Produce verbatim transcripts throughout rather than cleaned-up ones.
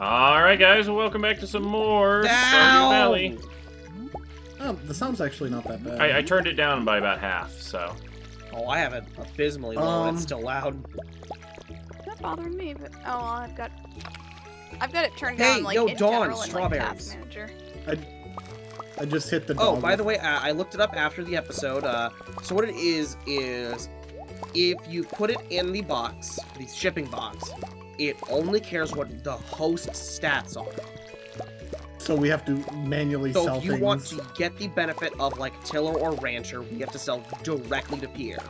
Alright guys, welcome back to some more Stardew Valley. Oh, the sound's actually not that bad. I, I turned it down by about half, so. Oh, I have it abysmally low um, and it's still loud. Not bothering me, but oh, I've got, I've got it turned hey, down like yo, in Dawn, general strawberries. And, like, task manager. I, I just hit the dog. Oh, by the way, uh, I looked it up after the episode. Uh, so what it is is, if you put it in the box, the shipping box, it only cares what the host stats are. So we have to manually so sell things. So if you things. want to get the benefit of, like, Tiller or Rancher, we have to sell directly to Pierre.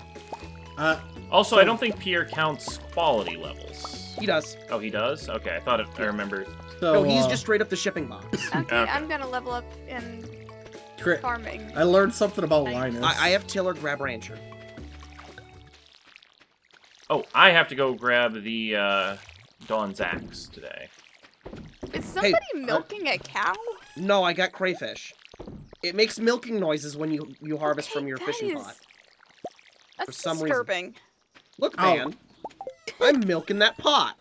Uh, also, so I don't think Pierre counts quality levels. He does. Oh, he does? Okay, I thought it, I remember. So, no, he's uh, just straight up the shipping box. Okay, okay, I'm gonna level up in Crit. farming. I learned something about I, Linus. I, I have Tiller grab Rancher. Oh, I have to go grab the uh, Dawn's axe today. Is somebody hey, milking uh, a cow? No, I got crayfish. It makes milking noises when you, you harvest okay, from your guys. fishing pot. That's For some disturbing. Reason. Look, oh. man. I'm milking that pot.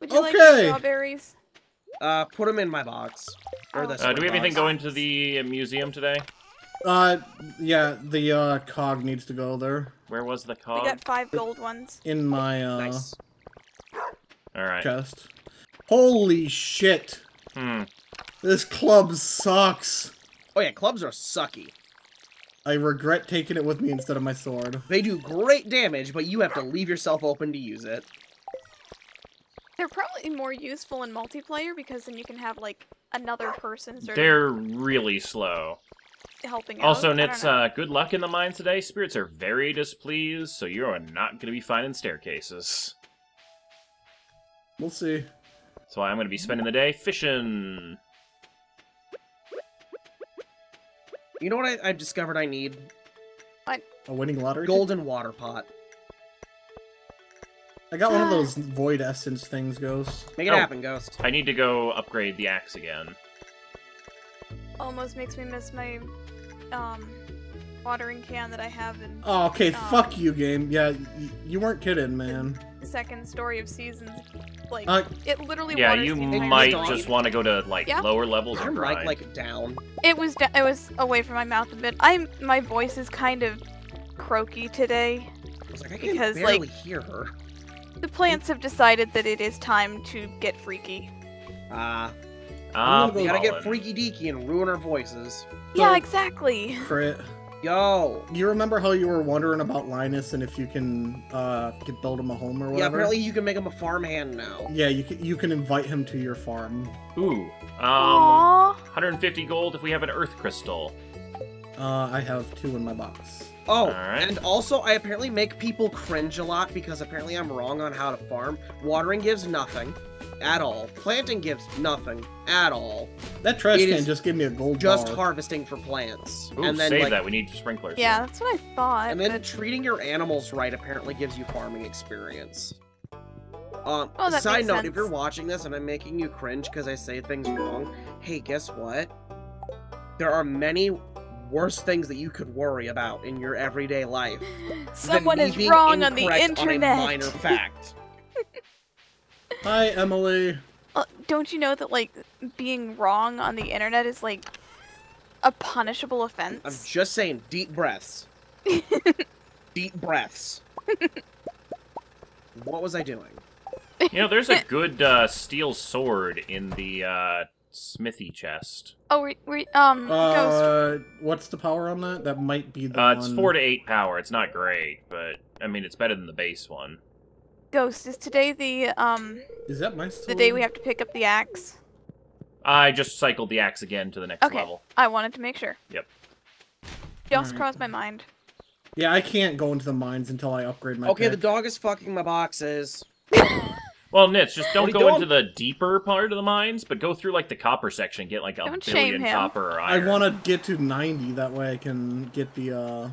Would you okay. like strawberries? Uh, put them in my box. Or oh. the uh, do we have box. anything going to the museum today? Uh, yeah, the uh, cog needs to go there. Where was the cog? We got five gold ones. In my uh, nice. All right. chest. Holy shit! Hmm. This club sucks. Oh yeah, clubs are sucky. I regret taking it with me instead of my sword. They do great damage, but you have to leave yourself open to use it. They're probably more useful in multiplayer because then you can have like another person. Sort They're of really slow. Helping out. Also, Nitz, uh, good luck in the mines today. Spirits are very displeased, so you are not going to be finding staircases. We'll see. That's why I'm going to be spending the day fishing. You know what I, I've discovered I need? What? A winning lottery? Golden water pot. I got ah. one of those void essence things, Ghost. Make it oh. happen, Ghost. I need to go upgrade the axe again. Almost makes me miss my um, watering can that I have in... Oh, okay, um, fuck you, game. Yeah, y you weren't kidding, man. Second story of seasons. Like, uh, it literally yeah, you might just want to go to, like, yeah. lower levels or grind. Like, like, down. It was da it was away from my mouth a bit. I'm, my voice is kind of croaky today. I was like, I can barely like, hear her. The plants have decided that it is time to get freaky. Ah. Uh, uh, we gotta get freaky-deaky and ruin our voices. Yeah, so, exactly. Crit. Yo. You remember how you were wondering about Linus and if you can uh, can build him a home or whatever? Yeah, apparently you can make him a farmhand now. Yeah, you can, you can invite him to your farm. Ooh. Um, Aww. one hundred fifty gold if we have an earth crystal. Uh, I have two in my box. Oh, right. And also I apparently make people cringe a lot because apparently I'm wrong on how to farm. Watering gives nothing at all. Planting gives nothing at all. That trash it can just give me a gold Just bar. harvesting for plants. Ooh, and then, save like, that. We need sprinklers. Yeah, that's what I thought. And then but... treating your animals right apparently gives you farming experience. Um, oh, that side makes note, sense. If you're watching this and I'm making you cringe because I say things wrong, hey, guess what? There are many worse things that you could worry about in your everyday life. Someone is wrong on the internet. On a minor fact. Hi, Emily. Uh, don't you know that, like, being wrong on the internet is, like, a punishable offense? I'm just saying, deep breaths. Deep breaths. What was I doing? You know, there's a good uh, steel sword in the uh, smithy chest. Oh, we, we um, uh, Ghost. What's the power on that? That might be the uh, one... It's four to eight power. It's not great, but, I mean, it's better than the base one. Ghost, is today the um is that my sword? The day we have to pick up the axe? I just cycled the axe again to the next okay. level. I wanted to make sure. Yep. It also right. crossed my mind. Yeah, I can't go into the mines until I upgrade my Okay, pick. The dog is fucking my boxes. Well, Nitz, just don't go doing? into the deeper part of the mines, but go through like the copper section, get like a don't billion copper or iron. I want to get to ninety, that way I can get the uh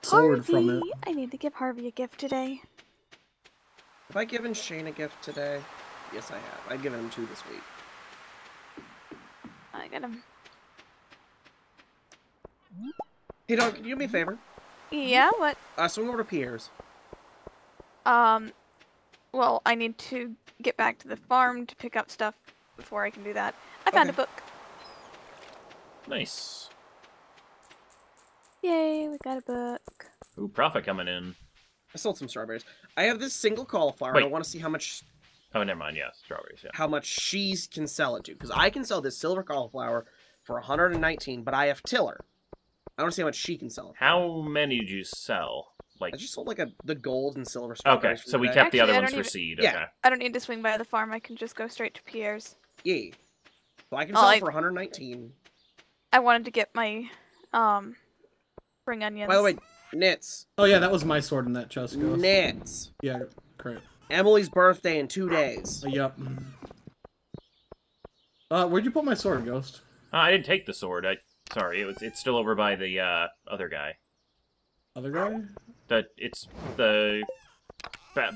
sword Harvey. from it. I need to give Harvey a gift today. Have I given Shane a gift today? Yes, I have. I've given him two this week. I got him. Hey, dog, can you do me a favor? Yeah, what? Uh, swing over to Pierre's. Um, Well, I need to get back to the farm to pick up stuff before I can do that. I found okay. a book. Nice. Yay, we got a book. Ooh, profit coming in. I sold some strawberries. I have this single cauliflower. Wait. And I want to see how much... Oh, never mind. Yeah, strawberries. Yeah. How much she can sell it to. Because I can sell this silver cauliflower for one hundred nineteen, but I have Tiller. I want to see how much she can sell it for. How many did you sell? Like... I just sold like a, the gold and silver strawberries. Okay, so we kept Actually, the other ones for seed. Yeah. Okay. I don't need to swing by the farm. I can just go straight to Pierre's. Yeah. So I can sell oh, it for one hundred nineteen. I wanted to get my... um. Spring onions. By the way, Nitz. Oh yeah, that was my sword in that chest, Ghost. Nitz. Yeah, great. Emily's birthday in two days. Uh, yep. Uh, where'd you put my sword, Ghost? Uh, I didn't take the sword. I sorry, it was it's still over by the uh, other guy. Other guy? That it's the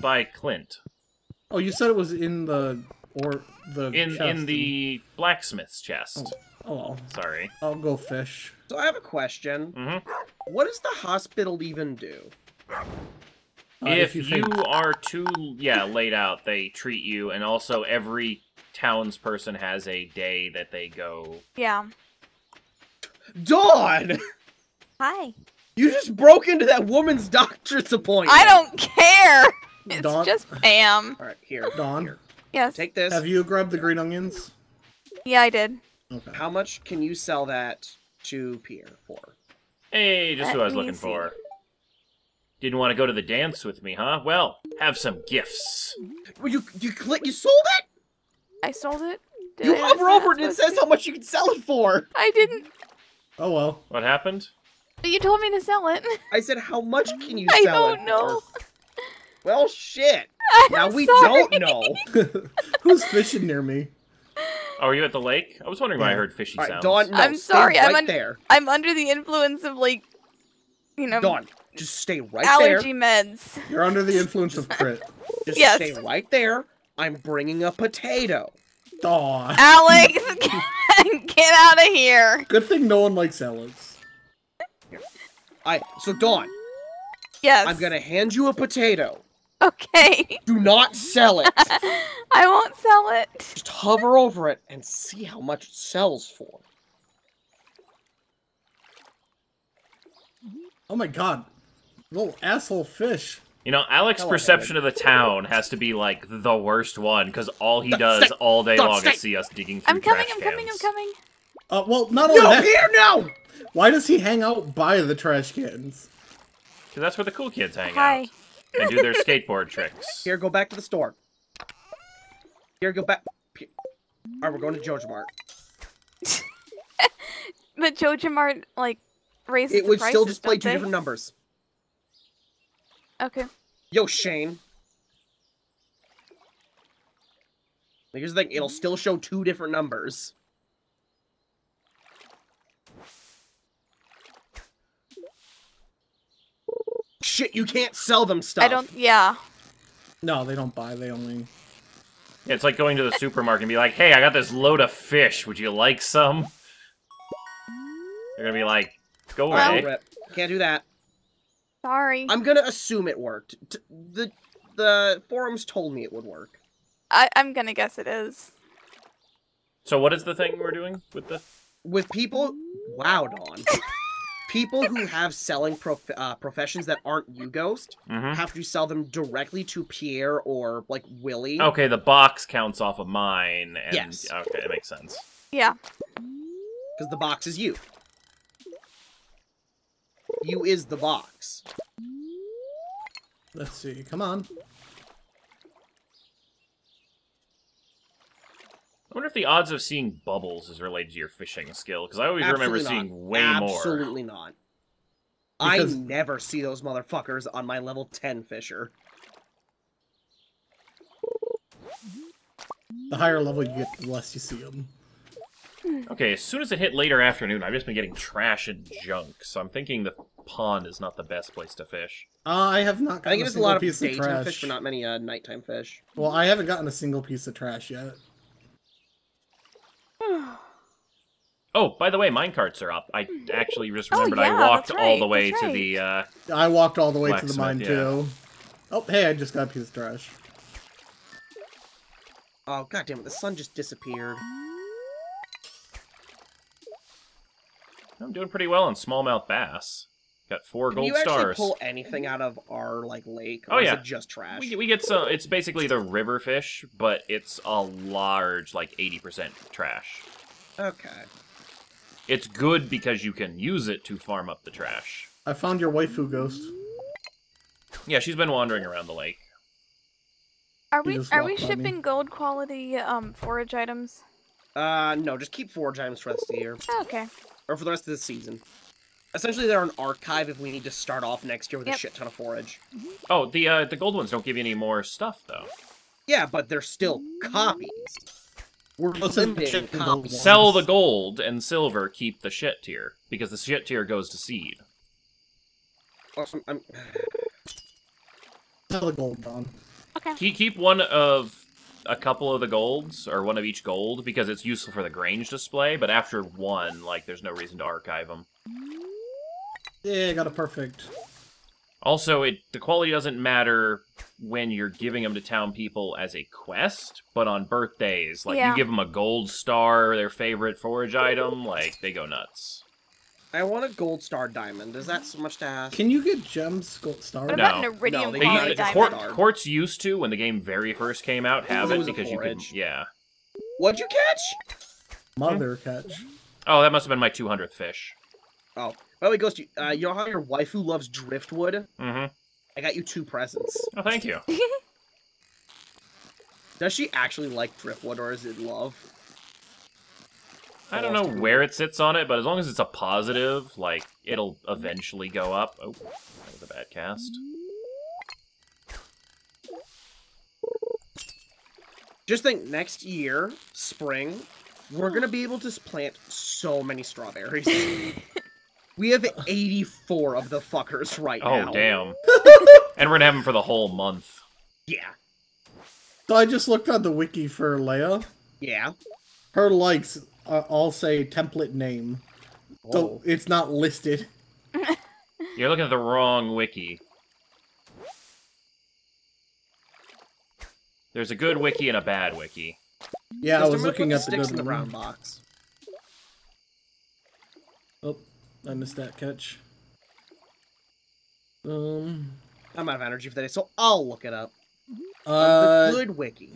by Clint. Oh, you said it was in the or the in chest in the and... blacksmith's chest. Oh, oh well. Sorry. I'll go fish. So I have a question. Mm-hmm. What does the hospital even do? Uh, if, if you, think... you are too yeah laid out, they treat you, and also every townsperson has a day that they go. Yeah. Dawn. Hi. You just broke into that woman's doctor's appointment. I don't care. It's Dawn. Just Pam. All right, here, Dawn. Here. Yes. Take this. Have you grabbed the green onions? Yeah, I did. Okay. How much can you sell that to Pierre for? Hey, just what I was looking for. Didn't want to go to the dance with me, huh? Well, have some gifts. Well, you you click you sold it? I sold it. Did you I hover over it and it says to? How much you can sell it for. I didn't. Oh well. What happened? You told me to sell it. I said how much can you I sell it? I don't know. For? Well, shit. I'm now we sorry. Don't know. Who's fishing near me? Oh, are you at the lake? I was wondering why I heard fishy right, sounds. Dawn, no, I'm sorry, right I'm un there. I'm under the influence of like, you know, Dawn, just stay right allergy there. Allergy meds. You're under the influence of Crit. Just yes. stay right there. I'm bringing a potato. Dawn. Alex, get, get out of here. Good thing no one likes Alex. All right, so Dawn. Yes. I'm gonna hand you a potato. Okay. Do not sell it. I won't sell it. Just hover over it and see how much it sells for. Oh my god. Little asshole fish. You know, Alex's oh, perception of the town has to be like the worst one, because all he does all day long is see us digging through trash cans. I'm coming, I'm coming, I'm coming. Uh, well, not only that. No, here, no! Why does he hang out by the trash cans? Because that's where the cool kids hang Hi. out. And do their skateboard tricks. Here, go back to the store. Here, go back. Alright, we're going to JoJaMart. But JoJaMart, like, raises the prices, don't they? It would still display two different numbers. Okay. Yo, Shane. Here's the thing, it'll still show two different numbers. Shit, you can't sell them stuff. I don't, yeah. No, they don't buy, they only... Yeah, it's like going to the supermarket and be like, hey, I got this load of fish, would you like some? They're gonna be like, go away. Well, can't do that. Sorry. I'm gonna assume it worked. T the the forums told me it would work. I I'm gonna guess it is. So what is the thing we're doing with the... With people... Wow, Dawn. People who have selling prof uh, professions that aren't you, Ghost, mm-hmm. have to sell them directly to Pierre or, like, Willy. Okay, the box counts off of mine. And, yes. Okay, that makes sense. Yeah. Because the box is you. You is the box. Let's see. Come on. I wonder if the odds of seeing bubbles is related to your fishing skill, because I always Absolutely remember not. seeing way Absolutely more. Absolutely not. Because... I never see those motherfuckers on my level ten fisher. The higher level you get, the less you see them. Okay, as soon as it hit later afternoon, I've just been getting trash and junk, so I'm thinking the pond is not the best place to fish. Uh, I have not gotten I think a, a single lot of piece of trash. Fish, but not many uh, nighttime fish. Well, I haven't gotten a single piece of trash yet. Oh, by the way, minecarts are up. I actually just remembered oh, yeah, I walked right, all the way right. to the... Uh, I walked all the way to the mine, yeah. too. Oh, hey, I just got a piece of trash. Oh, goddammit, the sun just disappeared. I'm doing pretty well on smallmouth bass. Got four Can gold stars. Can you actually stars. pull anything out of our, like, lake? Or oh, yeah. Is it just trash? We, we get some... It's basically the river fish, but it's a large, like, eighty percent trash. Okay. It's good because you can use it to farm up the trash. I found your waifu, Ghost. Yeah, she's been wandering around the lake. Are we are we shipping gold quality um forage items? Uh, no, just keep forage items for the rest of the year. Okay. Or for the rest of the season. Essentially, they're an archive if we need to start off next year with yep. a shit ton of forage. Oh, the uh, the gold ones don't give you any more stuff, though. Yeah, but they're still copies. We're limiting copies. Sell the gold and silver, keep the shit tier. Because the shit tier goes to seed. Awesome, I'm... Sell the gold, Don. Okay. Keep, keep one of a couple of the golds, or one of each gold, because it's useful for the Grange display, but after one, like, there's no reason to archive them. Yeah, I got a perfect. Also, it the quality doesn't matter when you're giving them to town people as a quest, but on birthdays, like, yeah. you give them a gold star, their favorite forage item, like, they go nuts. I want a gold star diamond. Is that so much to ask? Can you get gems gold star? What no. about no, they quality diamond? Court, courts used to, when the game very first came out, have it, it because you could... Yeah. What'd you catch? Mother catch. Oh, that must have been my two hundredth fish. Oh. By the way, Ghost, uh, you know how your waifu loves driftwood? Mm-hmm. I got you two presents. Oh, thank you. Does she actually like driftwood, or is it love? I don't know where it sits on it, but as long as it's a positive, like, it'll eventually go up. Oh, that was a bad cast. Just think, next year, spring, we're gonna be able to plant so many strawberries. We have eighty-four of the fuckers right oh, now. Oh, damn. And we're gonna have them for the whole month. Yeah. So I just looked on the wiki for Leah. Yeah. Her likes uh, all say template name. Oh. So it's not listed. You're looking at the wrong wiki. There's a good wiki and a bad wiki. Yeah, I was looking at the good in the round box. Oh. I missed that catch. Um, I'm out of energy for that, so I'll look it up. Uh, the good wiki.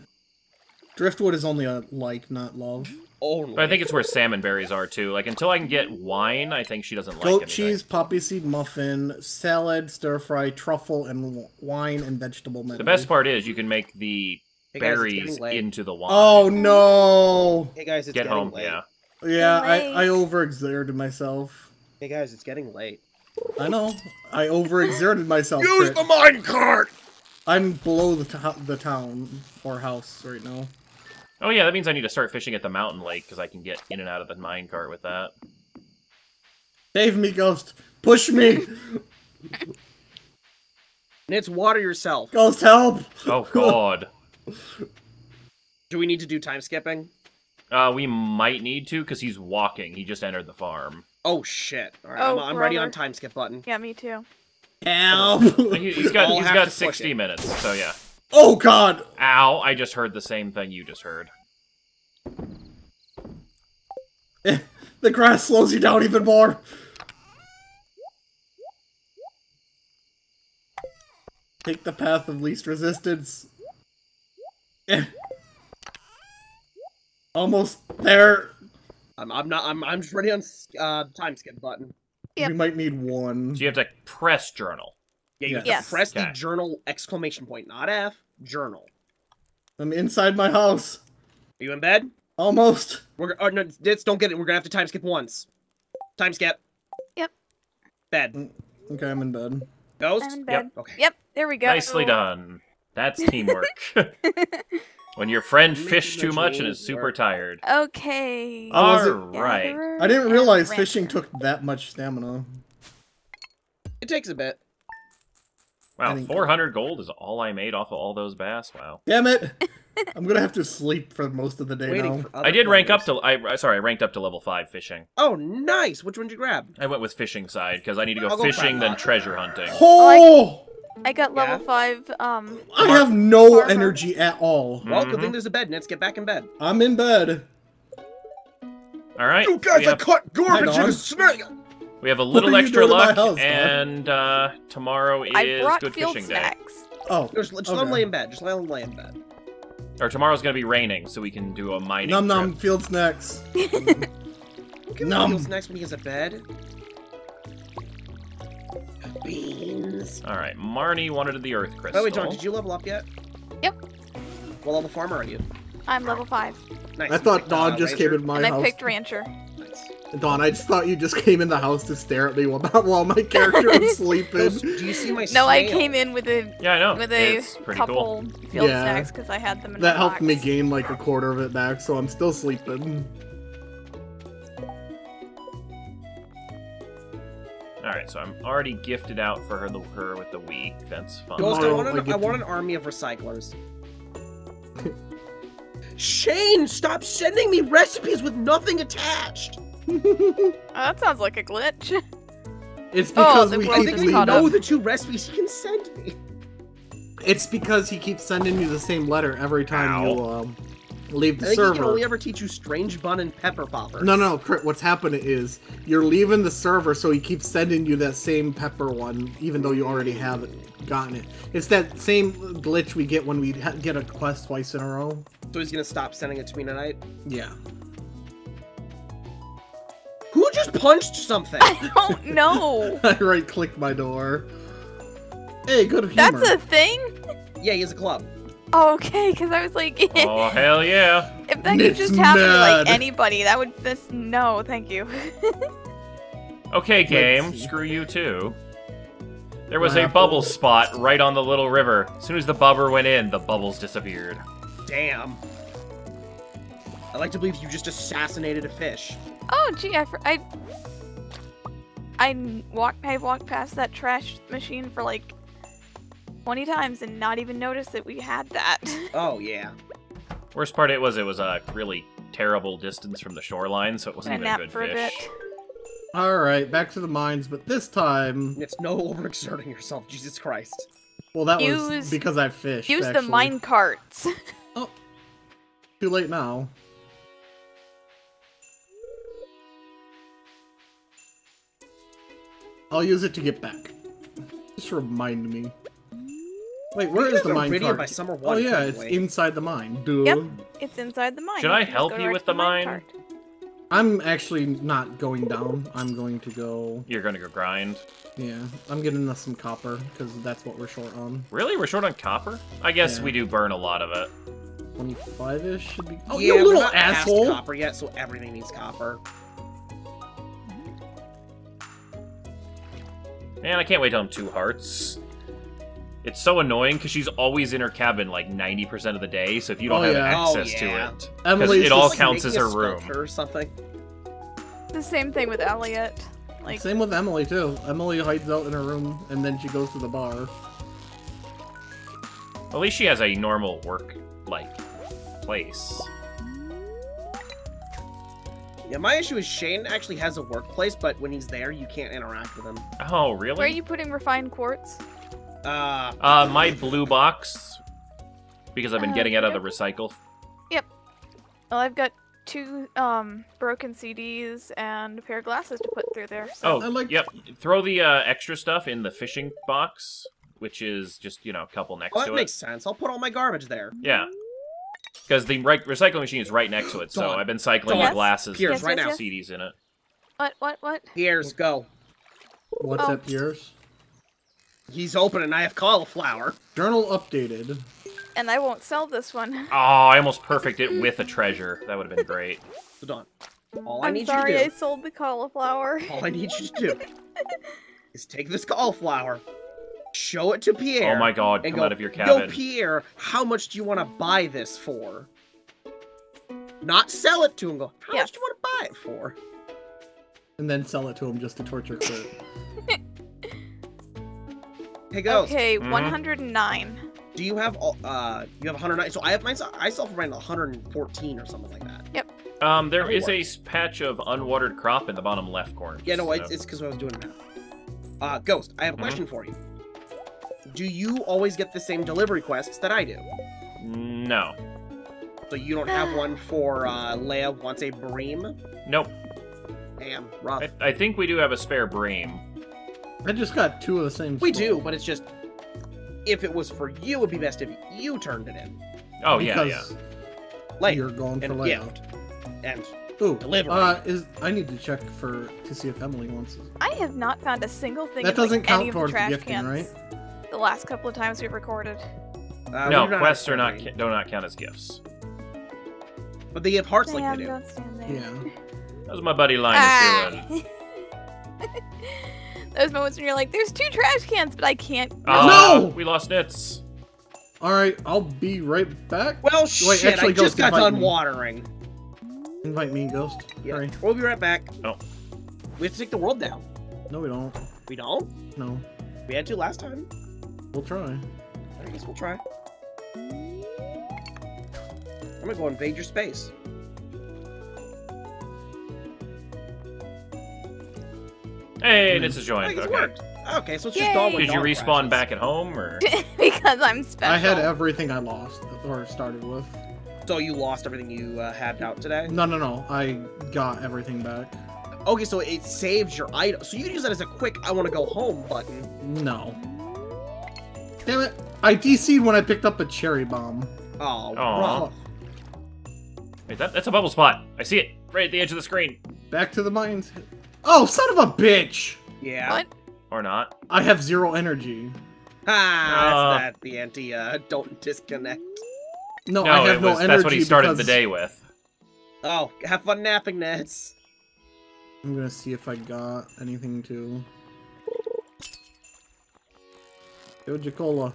Driftwood is only a like, not love. Only. But I think it's where salmon berries are too. Like until I can get wine, I think she doesn't like anything. Goat cheese, poppy seed muffin, salad, stir fry, truffle, and wine and vegetable menu. The best part is you can make the hey guys, berries into the wine. Oh no! Hey guys, it's get getting home. Late. Yeah. Yeah, I I overexerted myself. Hey guys, it's getting late. I know. I overexerted myself. Use Crit. The minecart! I'm below the, to the town or house right now. Oh yeah, that means I need to start fishing at the mountain lake because I can get in and out of the minecart with that. Save me, Ghost! Push me! Nitz, water yourself. Ghost, help! Oh god. Do we need to do time skipping? Uh, we might need to because he's walking. He just entered the farm. Oh shit! All right, oh, I'm, I'm ready on time skip button. Yeah, me too. Help! He, he's got he's got sixty minutes, so yeah. Oh god! Ow! I just heard the same thing you just heard. The grass slows you down even more. Take the path of least resistance. Almost there. I'm, I'm not. I'm. I'm just ready on uh, time skip button. Yep. We might need one. So you have to press journal. Yeah, you yes. have to yes. press okay. the journal exclamation point, not F. Journal. I'm inside my house. Are you in bed? Almost. We're. Oh, no, don't get it. We're gonna have to time skip once. Time skip. Yep. Bed. Okay, I'm in bed. Ghost. I'm in bed. Yep. Okay. Yep. There we go. Nicely done. That's teamwork. When your friend fished too much and is super tired. Okay. Alright. I didn't realize fishing took that much stamina. It takes a bit. Wow, four hundred gold is all I made off of all those bass. Wow. Damn it! I'm gonna have to sleep for most of the day now. I did rank up to... I Sorry, I ranked up to level five fishing. Oh, nice! Which one did you grab? I went with fishing side, because I need to go fishing, then treasure hunting. Oh! I got level yeah. five. Um, I have no farmer. energy at all. Well, mm-hmm. good thing there's a bed. Let's get back in bed. I'm in bed. All right. You guys, have... I caught garbage in a snake. We have a little extra luck, house, and uh, tomorrow is I brought good field fishing snacks. day. Oh, just, just okay. let him lay in bed. Just let him lay in bed. Or tomorrow's gonna be raining, so we can do a mining. Nom nom trip. Field snacks. Nom field snacks when he gets a bed. Beans. All right, Marnie wanted the earth crystal. Oh wait, John, did you level up yet? Yep. What level farmer are you? I'm level five. Nice. I thought Dawn just came in my house. And I picked Rancher. Nice. Dawn, I just thought you just came in the house to stare at me while, while my character was sleeping. Do you see my snail? No, I came in with a yeah, I know. with a couple cool. field yeah. snacks because I had them in That helped box. me gain like a quarter of it back, so I'm still sleeping. Alright, so I'm already gifted out for her, the, her with the week. That's fine. Ghost, I want an, I I want an army of recyclers. Shane, stop sending me recipes with nothing attached! Oh, that sounds like a glitch. It's because oh, we keep we know up. the two recipes he can send me. It's because he keeps sending you the same letter every time Ow. you um, leave the I think server. He can only ever teach you strange bun and pepper poppers. No, no, Crit, what's happening is you're leaving the server, so he keeps sending you that same pepper one, even though you already have gotten it. It's that same glitch we get when we get a quest twice in a row. So he's gonna stop sending it to me tonight? Yeah. Who just punched something? I don't know. I right-clicked my door. Hey, good humor. That's a thing? Yeah, he has a club. Oh, okay, because I was like... oh, hell yeah. If that could just happen to, like, anybody, that would... This, no, thank you. Okay, game. Screw you, too. There was wow. a bubble spot right on the little river. As soon as the bubber went in, the bubbles disappeared. Damn. I like to believe you just assassinated a fish. Oh, gee, I, I, I, walked, I walked past that trash machine for like twenty times and not even noticed that we had that. Oh, yeah. Worst part it was it was a really terrible distance from the shoreline, so it wasn't even a good for fish. A bit. All right, back to the mines, but this time... It's no overexerting yourself, Jesus Christ. Well, that use, was because I fished, Use actually. the mine carts. Oh. Too late now. I'll use it to get back. Just remind me. Wait, where is the mine cart? By summer oh yeah, it's away. inside the mine. Duh. Yep, it's inside the mine. Should I help you with the mine? mine I'm actually not going down. I'm going to go... You're going to go grind? Yeah, I'm getting us some copper, because that's what we're short on. Really? We're short on copper? I guess yeah. we do burn a lot of it. twenty-five-ish should be... Oh, yeah, you little asshole! Past copper yet, so everything needs copper. Man, I can't wait till I'm two hearts. It's so annoying because she's always in her cabin like ninety percent of the day, so if you don't oh, have yeah. access oh, yeah. to it, because it all like counts as her room. Or something. The same thing with Elliott. Like... Same with Emily, too. Emily hides out in her room, and then she goes to the bar. At least she has a normal work-like place. Yeah, my issue is Shane actually has a workplace, but when he's there, you can't interact with him. Oh, really? Where are you putting refined quartz? Uh, uh my blue box, because I've been uh, getting out yep. of the recycle. Yep. Well, I've got two um broken C Ds and a pair of glasses to put through there. So. Oh, I like yep. Throw the uh, extra stuff in the fishing box, which is just, you know, a couple next oh, to it. That makes sense. I'll put all my garbage there. Yeah. Because the re recycling machine is right next to it, so Dawn. I've been cycling Dawn. my glasses Pierce, and right now. C Ds in it. What, what, what? Pierce, go. What's oh. up, Pierce? He's open and I have cauliflower. Journal updated. And I won't sell this one. Oh, I almost perfect it with a treasure. That would have been great. So Dawn, all I I'm need sorry you to do, I sold the cauliflower. All I need you to do is take this cauliflower, show it to Pierre. Oh my god, come go, out of your cabin. Yo, Pierre, how much do you want to buy this for? Not sell it to him. Go, how yes. much do you want to buy it for? And then sell it to him just to torture Crit. Hey, Ghost. Okay, one hundred nine. Mm-hmm. Do you have all, uh? You have one hundred nine. So I have myself. I sell for around one hundred fourteen or something like that. Yep. Um, there is a patch of unwatered crop in the bottom left corner. Yeah, no, so. it's because I was doing that. Uh, Ghost, I have a mm-hmm. question for you. do you always get the same delivery quests that I do? No. So you don't have one for uh, Leah wants a bream? Nope. Damn, rough. I, I think we do have a spare bream. I just got two of the same. We school. do, but it's just, if it was for you, it would be best if you turned it in. Oh, because yeah, yeah. Layout. You're going for layout. And Ooh, delivery. Uh, is, I need to check for to see if Emily wants it. I have not found a single thing that in, doesn't like, count any towards of the trash gifting, cans right? The last couple of times we've recorded. Uh, no, quests are not do not count as gifts. But they give hearts Damn, like they do. Don't stand there. Yeah. That was my buddy Linus ah. doing. Those moments when you're like, there's two trash cans, but I can't. Oh, no! We lost Nitz. All right, I'll be right back. Well, shit, Wait, actually, I just got done me. watering. Invite me, Ghost. Yeah, Sorry. We'll be right back. Oh. We have to take the world down. No, we don't. We don't? No. We had to last time. We'll try. I guess we'll try. I'm gonna go invade your space. Hey, this is joined. Okay. Worked. Okay, so it's Yay. just dog Did dog you respawn crashes. back at home, or? Because I'm special. I had everything I lost, or started with. So you lost everything you uh, had out today? No, no, no. I got everything back. Okay, so it saves your item. So you can use that as a quick, I want to go home button. No. Damn it. I D C'd when I picked up a cherry bomb. Oh, wow. Wait, that, that's a bubble spot. I see it. Right at the edge of the screen. Back to the mines. Oh, son of a bitch! Yeah. What? Or not. I have zero energy. Ah, uh, that's that. The anti, uh, don't disconnect. No, no I have no was, energy That's what he started because... the day with. Oh, have fun napping, Nets. I'm gonna see if I got anything to... JoJaCola.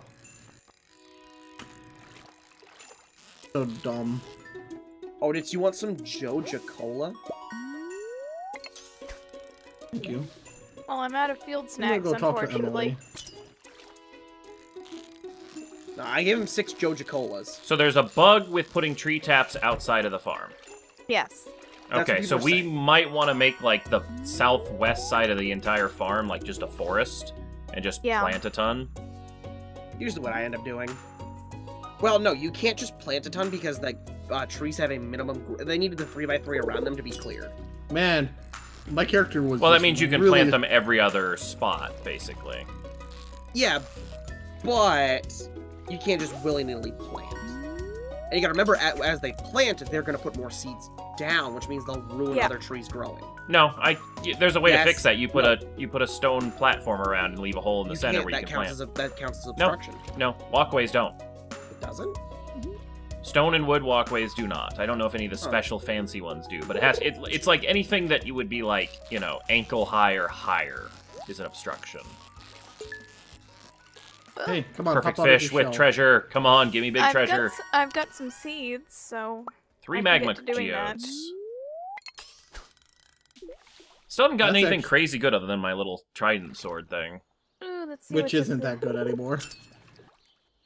So dumb. Oh, did you want some JoJaCola? Thank you. Well, I'm out of field snacks, go unfortunately. No, I gave him six JoJaColas. So there's a bug with putting tree taps outside of the farm. Yes. Okay, so we saying. might want to make, like, the southwest side of the entire farm, like, just a forest, and just yeah. plant a ton. Usually what I end up doing. Well, no, you can't just plant a ton because, like, uh, trees have a minimum... They needed the three by three around them to be cleared. Man... My character was. Well, that means you can really... plant them every other spot, basically. Yeah, but you can't just willy-nilly plant. And you gotta remember, as they plant, they're gonna put more seeds down, which means they'll ruin yeah. other trees growing. No, I. There's a way yes, to fix that. You put no. a you put a stone platform around and leave a hole in the you center where you can plant. As a, that counts as obstruction. No, no, walkways don't. It doesn't. Stone and wood walkways do not. I don't know if any of the special huh. fancy ones do, but it has. It, it's like anything that you would be like, you know, ankle high or higher is an obstruction. Hey, come on, perfect fish with shell. treasure. Come on, give me big I've treasure. Got, I've got some seeds, so three I magma can get to doing geodes. That. Still haven't gotten that's anything actually... crazy good other than my little trident sword thing, Ooh, let's see which isn't that good anymore.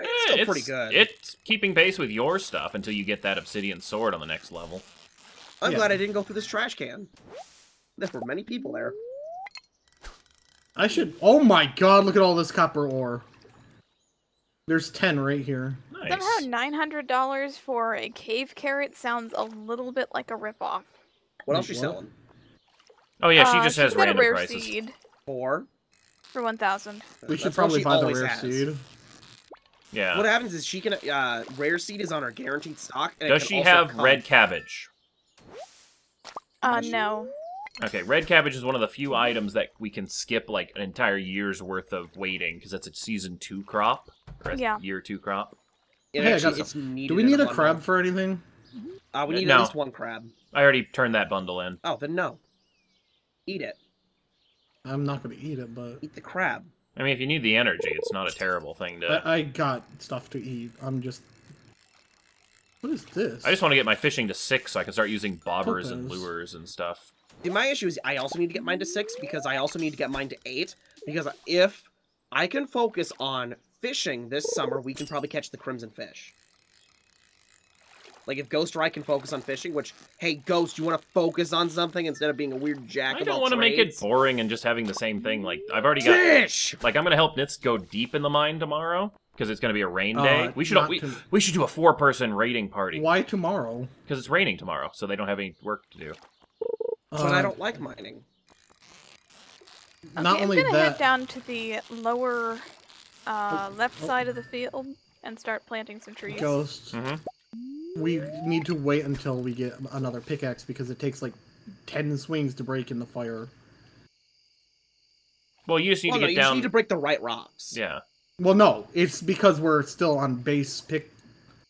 It's still it's, pretty good. It's keeping pace with your stuff until you get that obsidian sword on the next level. I'm yeah. glad I didn't go through this trash can. There were many people there. I should... Oh my god, look at all this copper ore. There's ten right here. Nice. Somehow nine hundred dollars for a cave carrot sounds a little bit like a ripoff. What else is she selling? Oh yeah, she uh, just has random a rare prices. Seed. For? For one thousand. We should That's probably buy the rare has. seed. Yeah. What happens is she can, uh, rare seed is on her guaranteed stock. And Does it can she also have come. red cabbage? Uh, no. Okay, red cabbage is one of the few items that we can skip, like, an entire year's worth of waiting, because that's a season two crop. Or a yeah. year two crop. It hey, actually, it's needed. Do we need a crab one. for anything? Uh, we need no. at least one crab. I already turned that bundle in. Oh, then no. Eat it. I'm not going to eat it, but... Eat the crab. I mean, if you need the energy, it's not a terrible thing to... I, I got stuff to eat. I'm just... What is this? I just want to get my fishing to six so I can start using bobbers Puppers. and lures and stuff. See, my issue is I also need to get mine to six because I also need to get mine to eight. Because if I can focus on fishing this summer, we can probably catch the crimson fish. Like, if Ghost or I can focus on fishing, which, hey, Ghost, you want to focus on something instead of being a weird jack of all trades? I don't want to make it boring and just having the same thing. Like, I've already got... Fish! Like, I'm going to help Nitz go deep in the mine tomorrow, because it's going to be a rain day. Uh, we should we, to... we should do a four-person raiding party. Why tomorrow? Because it's raining tomorrow, so they don't have any work to do. Uh, but I don't like mining. Okay, not only that... I'm going to head down to the lower uh, oh, left oh. side of the field and start planting some trees. Ghosts. Mm-hmm. We need to wait until we get another pickaxe because it takes like ten swings to break in the fire. Well, you just need well, to get no, down. You just need to break the right rocks. Yeah. Well, no, it's because we're still on base pick.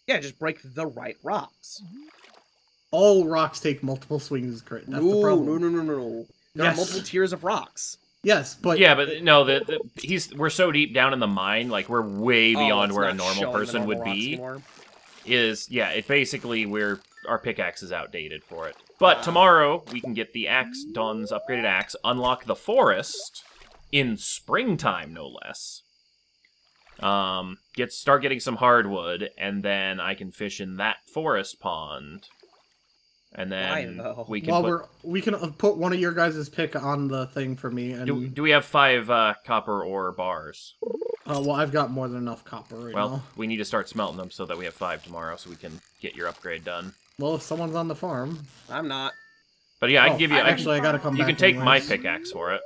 Yeah, just break the right rocks. All rocks take multiple swings, Crit. That's no, the problem. No, no, no, no, no. There yes. are multiple tiers of rocks. Yes, but yeah, but no, the, the he's we're so deep down in the mine, like we're way beyond oh, where a normal person normal would be. Anymore. Is, yeah, it basically, we're, our pickaxe is outdated for it. But tomorrow, we can get the axe, Don's upgraded axe, unlock the forest, in springtime, no less. Um, get, start getting some hardwood, and then I can fish in that forest pond. And then we can well, put... We're, we can put one of your guys' pick on the thing for me, and... Do, do we have five, uh, copper ore bars? Uh, well, I've got more than enough copper right well, now. Well, we need to start smelting them so that we have five tomorrow so we can get your upgrade done. Well, if someone's on the farm... I'm not. But yeah, oh, I can give you... I actually, I gotta come you back. You can take anyways. my pickaxe for it.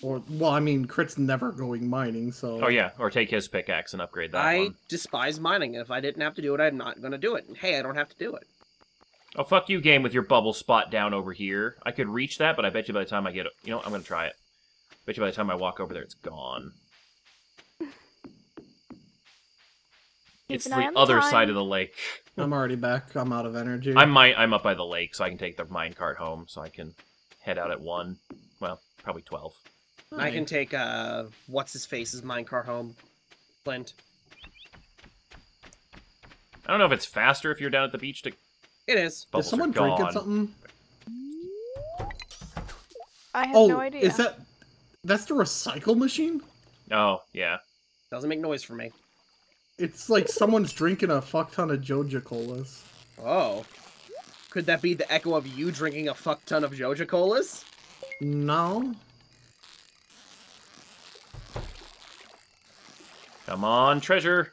Or, well, I mean, Crit's never going mining, so... Oh, yeah, or take his pickaxe and upgrade that I one. I despise mining. If I didn't have to do it, I'm not gonna do it. And hey, I don't have to do it. Oh, fuck you, game, with your bubble spot down over here. I could reach that, but I bet you by the time I get... You know, I'm gonna try it. Bet you by the time I walk over there, it's gone. It's the other side of the lake. I'm already back. I'm out of energy. I'm my, I'm up by the lake, so I can take the minecart home, so I can head out at one. Well, probably twelve. I, I can mean. take uh, what's his face's minecart home, Clint. I don't know if it's faster if you're down at the beach. To it is. Bubbles is someone drinking something? I have oh, no idea. Is that that's the recycle machine? Oh yeah. Doesn't make noise for me. It's like someone's drinking a fuck ton of JoJa Colas. Oh. Could that be the echo of you drinking a fuck ton of JoJa Colas? No. Come on, treasure.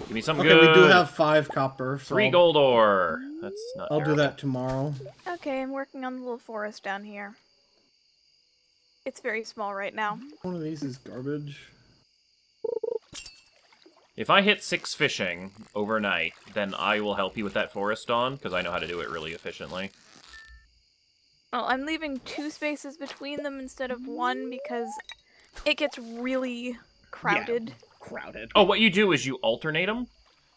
Give me some okay, good. Okay, we do have five copper. So Three I'll... gold ore. That's not I'll terrible. do that tomorrow. Okay, I'm working on the little forest down here. It's very small right now. One of these is garbage. If I hit six fishing overnight, then I will help you with that forest, Dawn, because I know how to do it really efficiently. Well, I'm leaving two spaces between them instead of one because it gets really crowded. Yeah, crowded. Oh, what you do is you alternate them,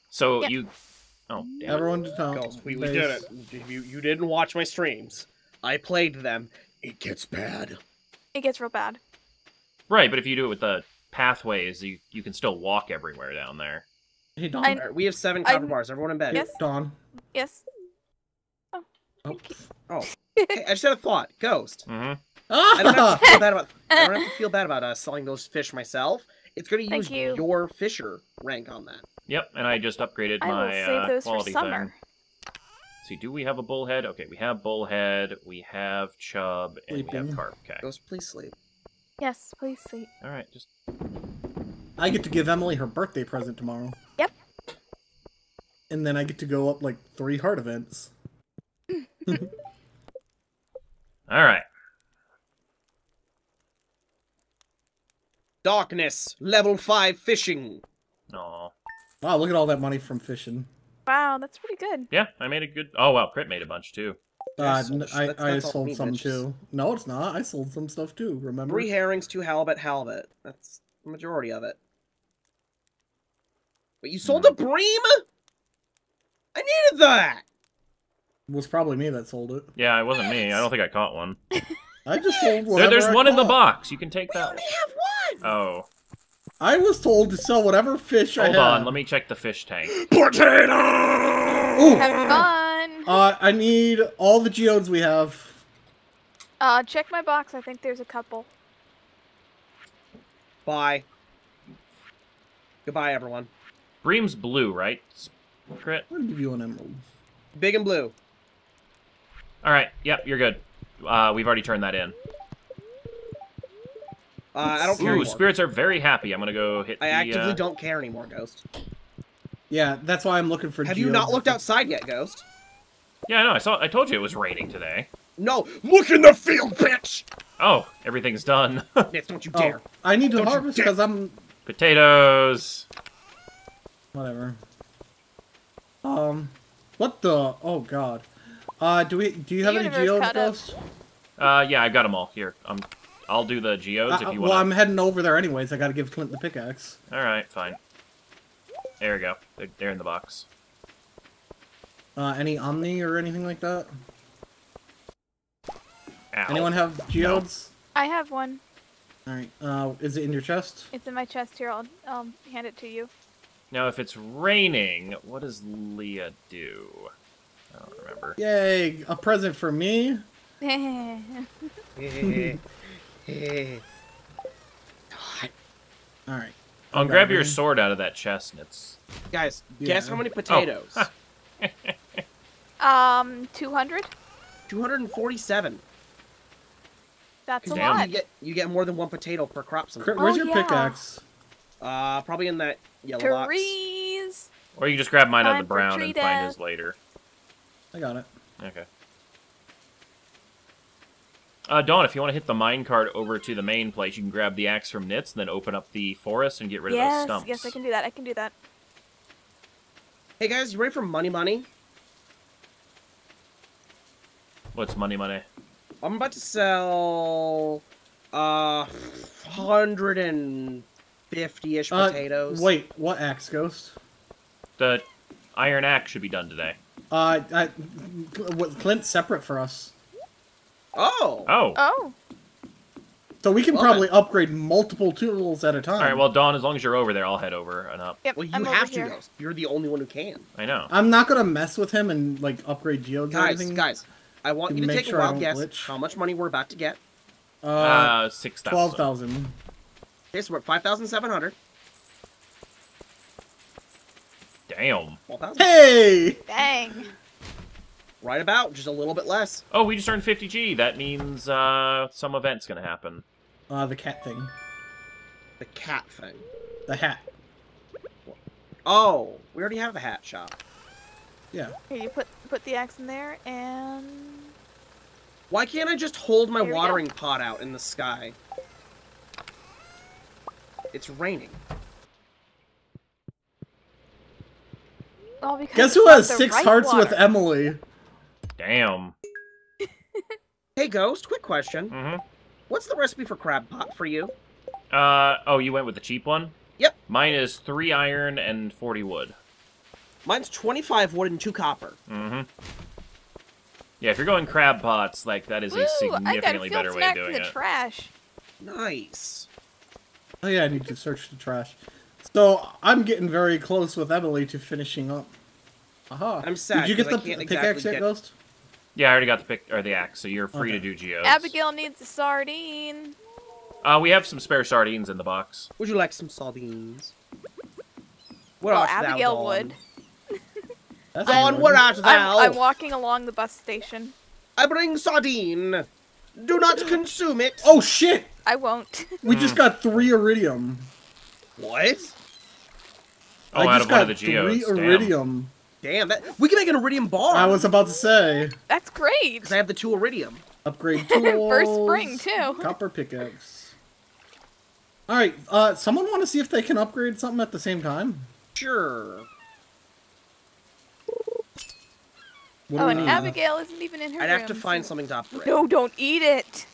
so yeah. you... Oh, damn Everyone to talk. Ghost, we, we did it. You, you didn't watch my streams. I played them. It gets bad. It gets real bad. Right, but if you do it with the... pathways, you, you can still walk everywhere down there. Hey, Dawn, I, we have seven copper I, bars. Everyone in bed. Yes. Dawn. Yes. Oh. Oh. oh. Hey, I just had a thought. Ghost. Mm-hmm. I, don't have to feel bad about, I don't have to feel bad about uh, selling those fish myself. It's going to use you. your fisher rank on that. Yep, and I just upgraded I my will save those uh, quality for summer. thing. See, do we have a bullhead? Okay, we have bullhead, we have chub, and Sleeping. we have carp. Okay. Ghost, please sleep. Yes, please sleep. All right, just... I get to give Emily her birthday present tomorrow. Yep. And then I get to go up, like, three heart events. All right. Darkness, level five fishing. Aw. Wow, look at all that money from fishing. Wow, that's pretty good. Yeah, I made a good... Oh, wow, Crit made a bunch, too. Uh, that's, I, that's I sold some bitches. too. No, it's not. I sold some stuff too, remember? Three herrings, two halibut, halibut. That's the majority of it. But you sold mm-hmm. a bream? I needed that! It was probably me that sold it. Yeah, it wasn't me. I don't think I caught one. I just sold whatever There's I one caught. in the box. You can take we that. We only have one! Oh. I was told to sell whatever fish Hold I had. Hold on, let me check the fish tank. Potato! Ooh. Have fun! Uh, I need all the geodes we have. Uh, check my box. I think there's a couple. Bye. Goodbye, everyone. Bream's blue, right? Crit? I'll give you an emerald. Big and blue. Alright, yep, you're good. Uh, we've already turned that in. Uh, I don't care Ooh, anymore. Spirits are very happy. I'm gonna go hit I the, actively uh... don't care anymore, Ghost. Yeah, that's why I'm looking for Have Geo you not looked outside yet, Ghost? Yeah, I know. I saw. I told you it was raining today. No, look in the field, bitch! Oh, everything's done. Nitz, don't you dare. Oh, I need to don't harvest because I'm... Potatoes! Whatever. Um, what the... Oh, God. Uh, do we... Do you have any geos, Ghost? Uh, yeah, I've got them all. Here, um, I'll do the geodes uh, if you want. Well, I'm heading over there anyways. I gotta give Clint the pickaxe. Alright, fine. There we go. They're, they're in the box. Uh, any Omni or anything like that? Ow. Anyone have geodes? No. I have one. Alright, uh, is it in your chest? It's in my chest here, I'll, I'll hand it to you. Now, if it's raining, what does Leah do? I don't remember. Yay, a present for me? Alright. I'll grab your sword out of that chest, Nitz. Guys, yeah. guess how many potatoes? Oh. um, two hundred? two hundred forty-seven. That's a lot. You get, you get more than one potato per crop sometimes. Where's oh, your yeah. pickaxe? Uh, probably in that yellow Trees. box. Or you can just grab mine out of the brown and find his later. I got it. Okay. Uh, Dawn, if you want to hit the minecart over to the main place, you can grab the axe from Nitz and then open up the forest and get rid yes, of those stumps. Yes, yes, I can do that. I can do that. Hey, guys, you ready for Money Money? What's Money Money? I'm about to sell uh one hundred fifty-ish uh, potatoes. Wait, what axe, Ghost? The iron axe should be done today. Uh, I, Clint's separate for us. Oh. Oh. Oh. So we can well, probably then. upgrade multiple tools at a time. All right, well, Dawn, as long as you're over there, I'll head over and up. Yep, well, you I'm have to, Ghost. You're the only one who can. I know. I'm not going to mess with him and, like, upgrade geodes or anything. Guys, guys. I want you to, to take sure a wild guess glitch. how much money we're about to get. Uh, uh six thousand. twelve thousand. Okay, so we're at five thousand seven hundred. Damn. twelve thousand. Hey! Dang. Right about, just a little bit less. Oh, we just earned fifty G. That means uh, some event's going to happen. Uh, the cat thing. The cat thing. The hat. Oh, we already have a hat shop. Yeah. Here, you put put the axe in there, and... Why can't I just hold my watering pot out in the sky? It's raining. Oh, because Guess who has six right hearts water. with Emily? Damn. Hey, Ghost, quick question. Mm-hmm. What's the recipe for crab pot for you? Uh, oh, you went with the cheap one? Yep. Mine is three iron and forty wood. Mine's twenty-five wood and two copper. Mm-hmm. Yeah, if you're going crab pots, like, that is Woo, a significantly better way of doing it. I got a field snack for the trash. Nice. Oh, yeah, I need to search the trash. So, I'm getting very close with Emily to finishing up. Aha. I'm sad. Did you get the pickaxe exactly yet, Ghost? Yeah, I already got the pick or the axe, so you're free okay. to do geodes. Abigail needs a sardine. Uh, we have some spare sardines in the box. Would you like some sardines? What well, Abigail would. That's on what art thou? I'm, I'm walking along the bus station. I bring sardine. Do not consume it. Oh shit! I won't. We just got three iridium. What? Oh, I out just of got one of the geodes. Three iridium. Damn, Damn that, we can make an iridium bar. I was about to say. That's great. Because I have the two iridium. Upgrade tools. First spring too. Copper pickaxe. All right. Uh, someone want to see if they can upgrade something at the same time? Sure. What oh, and need? Abigail isn't even in her I'd room. I'd have to find something to operate. No, don't eat it!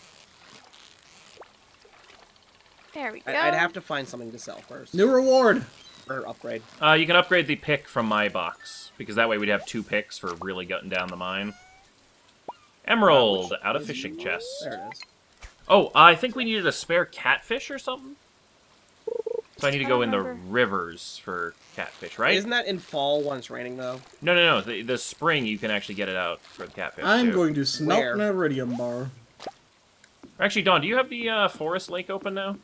There we go. I'd have to find something to sell first. New reward! Or upgrade. Uh, you can upgrade the pick from my box, because that way we'd have two picks for really gutting down the mine. Emerald, uh, out of fishing one? chest. There it is. Oh, uh, I think we needed a spare catfish or something? So I need to go in the rivers for catfish, right? Isn't that in fall when it's raining, though? No, no, no. The, the spring, you can actually get it out for the catfish, I'm too. going to snout an iridium bar. Actually, Dawn, do you have the uh, forest lake open now?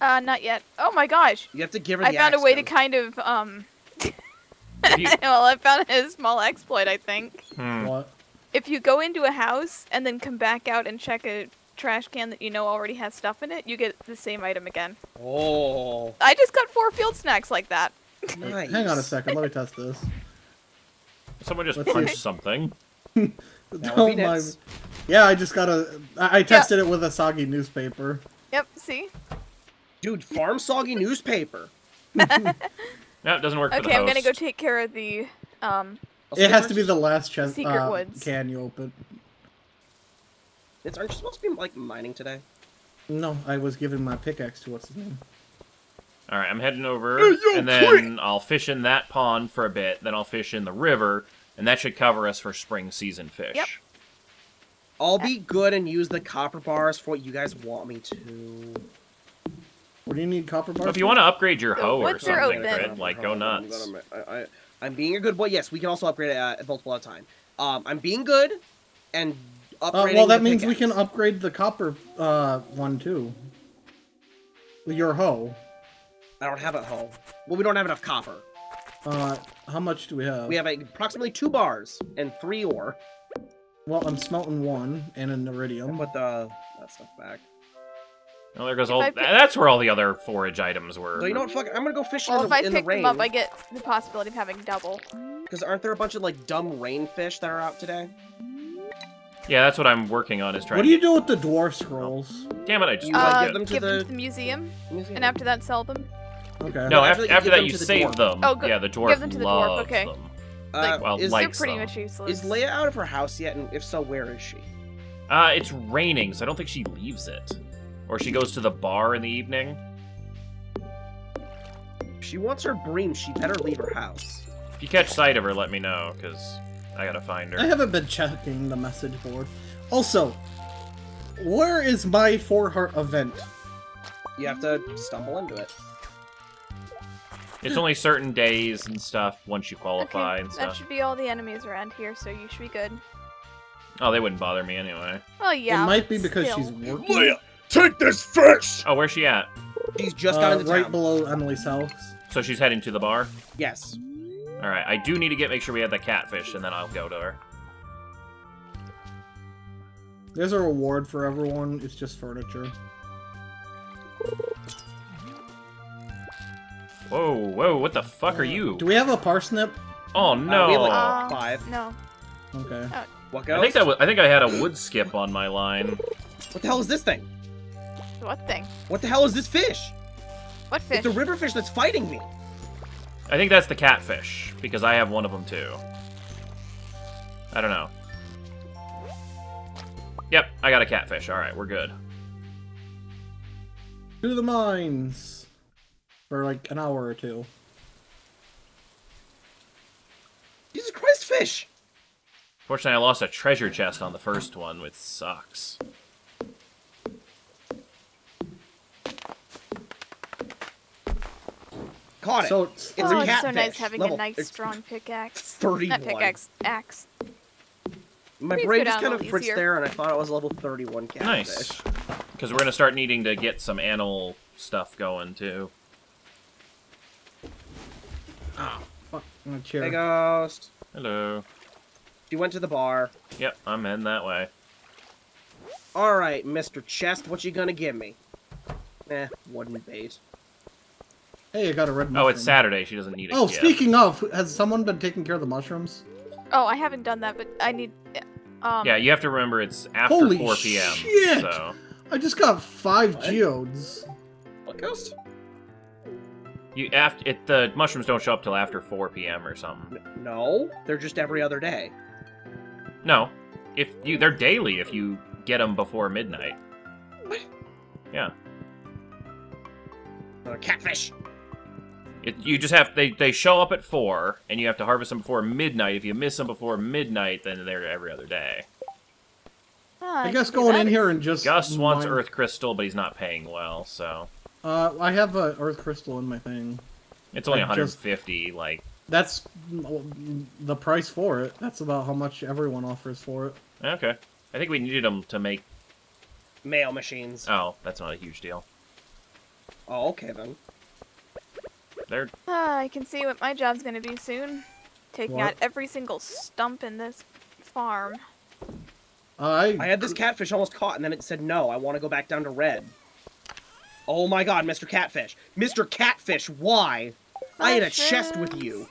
Uh, not yet. Oh, my gosh. You have to give her the axe. I found a way to kind of um, You... well, I found a small exploit, I think. Hmm. What? If you go into a house and then come back out and check a trash can that you know already has stuff in it, you get the same item again. Oh. I just got four field snacks like that. Nice. Hang on a second, let me test this. Someone just Let's punched see. something. Oh, my... Yeah, I just got a... I, I tested yep. it with a soggy newspaper. Yep, see? Dude, farm soggy newspaper. No, it doesn't work for Okay, the I'm host. gonna go take care of the... Um, it has to be the last chest, Secret uh, Woods. can you open. It's, aren't you supposed to be, like, mining today? No, I was giving my pickaxe to what's his name. Alright, I'm heading over, hey, yo, and then Clint! I'll fish in that pond for a bit, then I'll fish in the river, and that should cover us for spring season fish. Yep. I'll be good and use the copper bars for what you guys want me to. What do you need copper bars? So if you want to upgrade your hoe or something, Crit, like, go nuts. I, I, I'm being a good boy. Yes, we can also upgrade it at multiple at a time. Um, I'm being good and upgrading. Uh, well, that means we can upgrade the copper uh, one, too. Your hoe. I don't have a hoe. Well, we don't have enough copper. Uh, how much do we have? We have like, approximately two bars and three ore. Well, I'm smelting one and an iridium. Put the that stuff back. Oh, there goes all. Pick... That's where all the other forage items were. So you know what? Fuck, I'm gonna go fishing well, in the rain. Well, if I pick the them up, I get the possibility of having double. Because aren't there a bunch of like dumb rain fish that are out today? Yeah, that's what I'm working on. Is trying. What do you do with the dwarf scrolls? Oh. Damn it! I just uh, like give them to give the... them to the museum, museum, and after that, sell them. Okay. No, after, after, after that, you the save dwarf. them. Oh, yeah, the dwarf give them to the dwarf. Okay. Them. Uh, well, is pretty them. much useless. Is Leah out of her house yet? And if so, where is she? Uh, it's raining, so I don't think she leaves it. Or she goes to the bar in the evening. If she wants her bream, she better leave her house. If you catch sight of her, let me know, because I gotta find her. I haven't been checking the message board. Also, where is my for her event? You have to stumble into it. It's only certain days and stuff once you qualify okay, and stuff. That should be all the enemies around here, so you should be good. Oh, they wouldn't bother me anyway. Well, yeah. It might be because still. she's working. Leah, take this fish! Oh, where's she at? She's just got uh, into right town. below Emily's house. So she's heading to the bar? Yes. All right, I do need to get make sure we have the catfish, and then I'll go to her. There's a reward for everyone. It's just furniture. Whoa, whoa, what the fuck uh, are you? Do we have a parsnip? Oh, no. Uh, we have like uh, five. No. Okay. Oh. What else? I think that was, I think I had a wood skip on my line. What the hell is this thing? What thing? What the hell is this fish? What fish? It's a river fish that's fighting me. I think that's the catfish, because I have one of them, too. I don't know. Yep, I got a catfish. All right, we're good. To the mines. For like an hour or two. Jesus Christ, fish! Fortunately, I lost a treasure chest on the first one, which sucks. Caught it! So, it's oh, a it's cat so fish. nice having Level. a nice, strong pickaxe. thirty-one. Not pickaxe, axe. My Please brain just kind of fritzed easier. there, and I thought it was level thirty-one catfish. Nice. Because we're going to start needing to get some animal stuff going, too. Oh, fuck. I'm cheer. Hey, Ghost. Hello. You went to the bar. Yep, I'm heading that way. Alright, Mister Chest, what you gonna give me? Eh, wooden bait. Hey, I got a red mushroom. Oh, it's Saturday. She doesn't need a Oh, gift. Speaking of, has someone been taking care of the mushrooms? Oh, I haven't done that, but I need... Um... Yeah, you have to remember it's after Holy four p m shit! So. I just got five what? geodes. What, Ghost? You after it, the mushrooms don't show up till after four p m or something. No, they're just every other day. No, if you they're daily if you get them before midnight. What? Yeah. Uh, catfish. It, you just have they they show up at four and you have to harvest them before midnight. If you miss them before midnight, then they're every other day. Oh, I, I guess going in here and just Gus wants mine. Earth crystal, but he's not paying well, so. Uh, I have an earth crystal in my thing. It's only I one hundred fifty, just, like... That's the price for it. That's about how much everyone offers for it. Okay. I think we needed them to make... Mail machines. Oh, that's not a huge deal. Oh, okay then. They're... Uh, I can see what my job's gonna be soon. taking what? out every single stump in this farm. I... I had this catfish almost caught, and then it said, no, I want to go back down to red. Oh my god, Mister Catfish. Mister Catfish, why? My I had a friends. chest with you.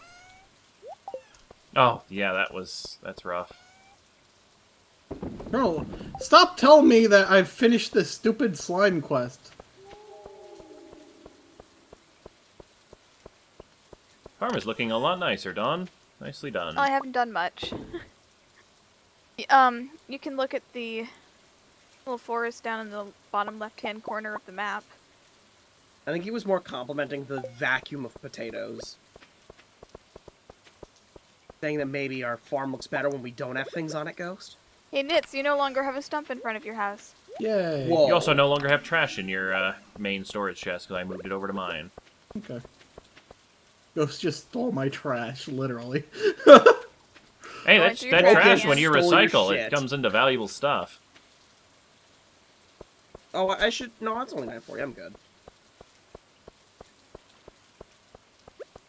Oh, yeah, that was... That's rough. Bro, stop telling me that I've finished this stupid slime quest. Farm is looking a lot nicer, Don. Nicely done. Oh, I haven't done much. um, you can look at the little forest down in the bottom left-hand corner of the map. I think he was more complimenting the vacuum of potatoes. Saying that maybe our farm looks better when we don't have things on it, Ghost. Hey, Nitz, you no longer have a stump in front of your house. Yay. Whoa. You also no longer have trash in your uh, main storage chest, because I moved it over to mine. Okay. Ghost just stole my trash, literally. Hey, that's, that trash, trash when you recycle, it comes into valuable stuff. Oh, I should... No, that's only nine forty. I'm good.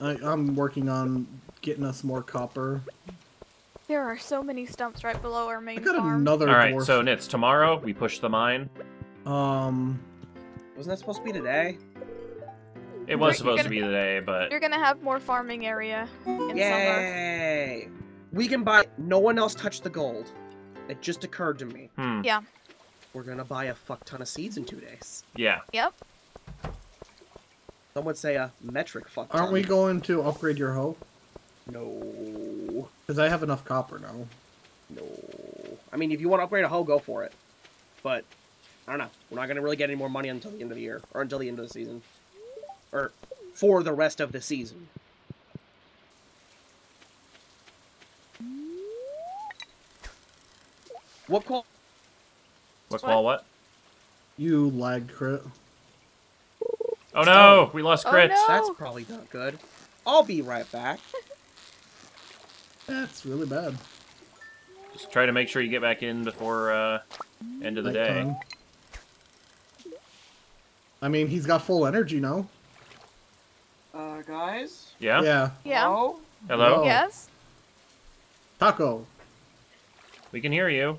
I, I'm working on getting us more copper. There are so many stumps right below our main I got farm. Another All right, dwarf. So Nitz, tomorrow we push the mine. Um, wasn't that supposed to be today? It was you're, supposed you're gonna, to be today, but you're gonna have more farming area in Yay! summer. We can buy. No one else touched the gold. It just occurred to me. Hmm. Yeah. We're gonna buy a fuck ton of seeds in two days. Yeah. Yep. Some would say a metric fuck ton. Aren't we going to upgrade your hoe? No. Because I have enough copper now. No. I mean, if you want to upgrade a hoe, go for it. But, I don't know. We're not going to really get any more money until the end of the year. Or until the end of the season. Or, for the rest of the season. What call? What call what? You lagged, Crit. Oh no! We lost Crit! Oh, no. That's probably not good. I'll be right back. That's really bad. Just try to make sure you get back in before uh, end of the day. Time. I mean, he's got full energy now. Uh, guys? Yeah? Yeah. Yeah. Hello? Hello? Yes? Taco. We can hear you.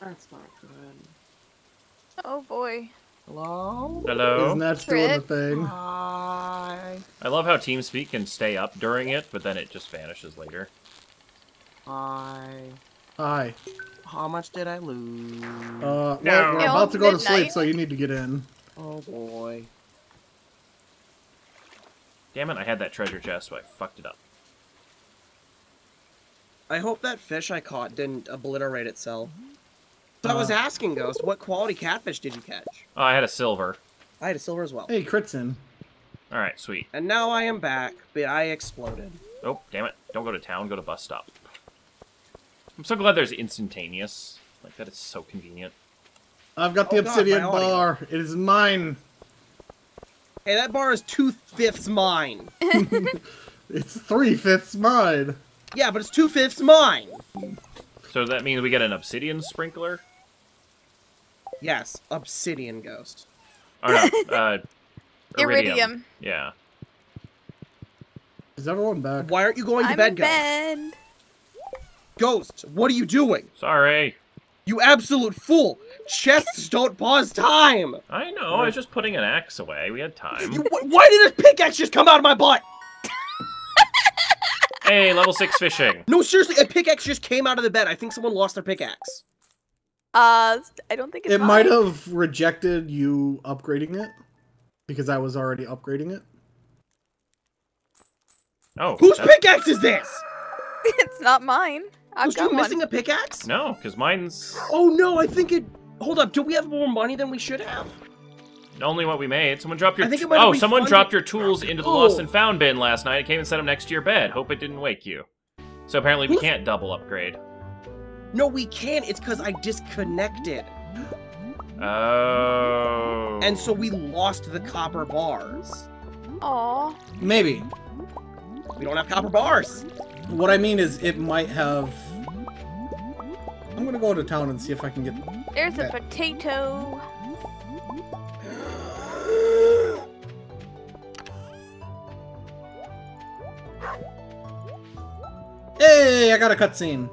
That's not good. Oh, boy. Hello? Hello? Isn't that still a thing? Hi. I love how TeamSpeak can stay up during it, but then it just vanishes later. Hi. Hi. How much did I lose? Uh, well, no. We're about to go to sleep, so you need to get in. Oh, boy. Damn it, I had that treasure chest, so I fucked it up. I hope that fish I caught didn't obliterate itself. So uh, I was asking, Ghost, what quality catfish did you catch? Oh, I had a silver. I had a silver as well. Hey, Crit's in. All right, sweet. And now I am back, but I exploded. Oh, damn it. Don't go to town, go to bus stop. I'm so glad there's instantaneous. Like, that is so convenient. I've got the oh, obsidian God, bar. Audio. It is mine. Hey, that bar is two-fifths mine. It's three-fifths mine. Yeah, but it's two-fifths mine. So that means we get an obsidian sprinkler? Yes, obsidian Ghost. Oh, no, uh... Iridium. Iridium. Yeah. Is everyone back? Why aren't you going to I'm bed, Ghost? Ghost, what are you doing? Sorry. You absolute fool! Chests don't pause time! I know, I was just putting an axe away. We had time. You, why did a pickaxe just come out of my butt? Hey, level six fishing. No, seriously, a pickaxe just came out of the bed. I think someone lost their pickaxe. Uh, I don't think it's It mine. might have rejected you upgrading it. Because I was already upgrading it. Oh. Whose that's... pickaxe is this? It's not mine. I've was got you one. missing a pickaxe? No, because mine's... Oh, no, I think it... Hold up, do we have more money than we should have? Only what we made. Someone dropped your... I think it might oh, someone dropped your tools into the oh. lost and found bin last night. It came and set them next to your bed. Hope it didn't wake you. So apparently we Who's... can't double upgrade. No, we can't. It's because I disconnected. Oh. And so we lost the copper bars. Aw. Maybe. We don't have copper bars. What I mean is it might have... I'm gonna go to town and see if I can get... There's that. a potato. Yay! I got a cutscene.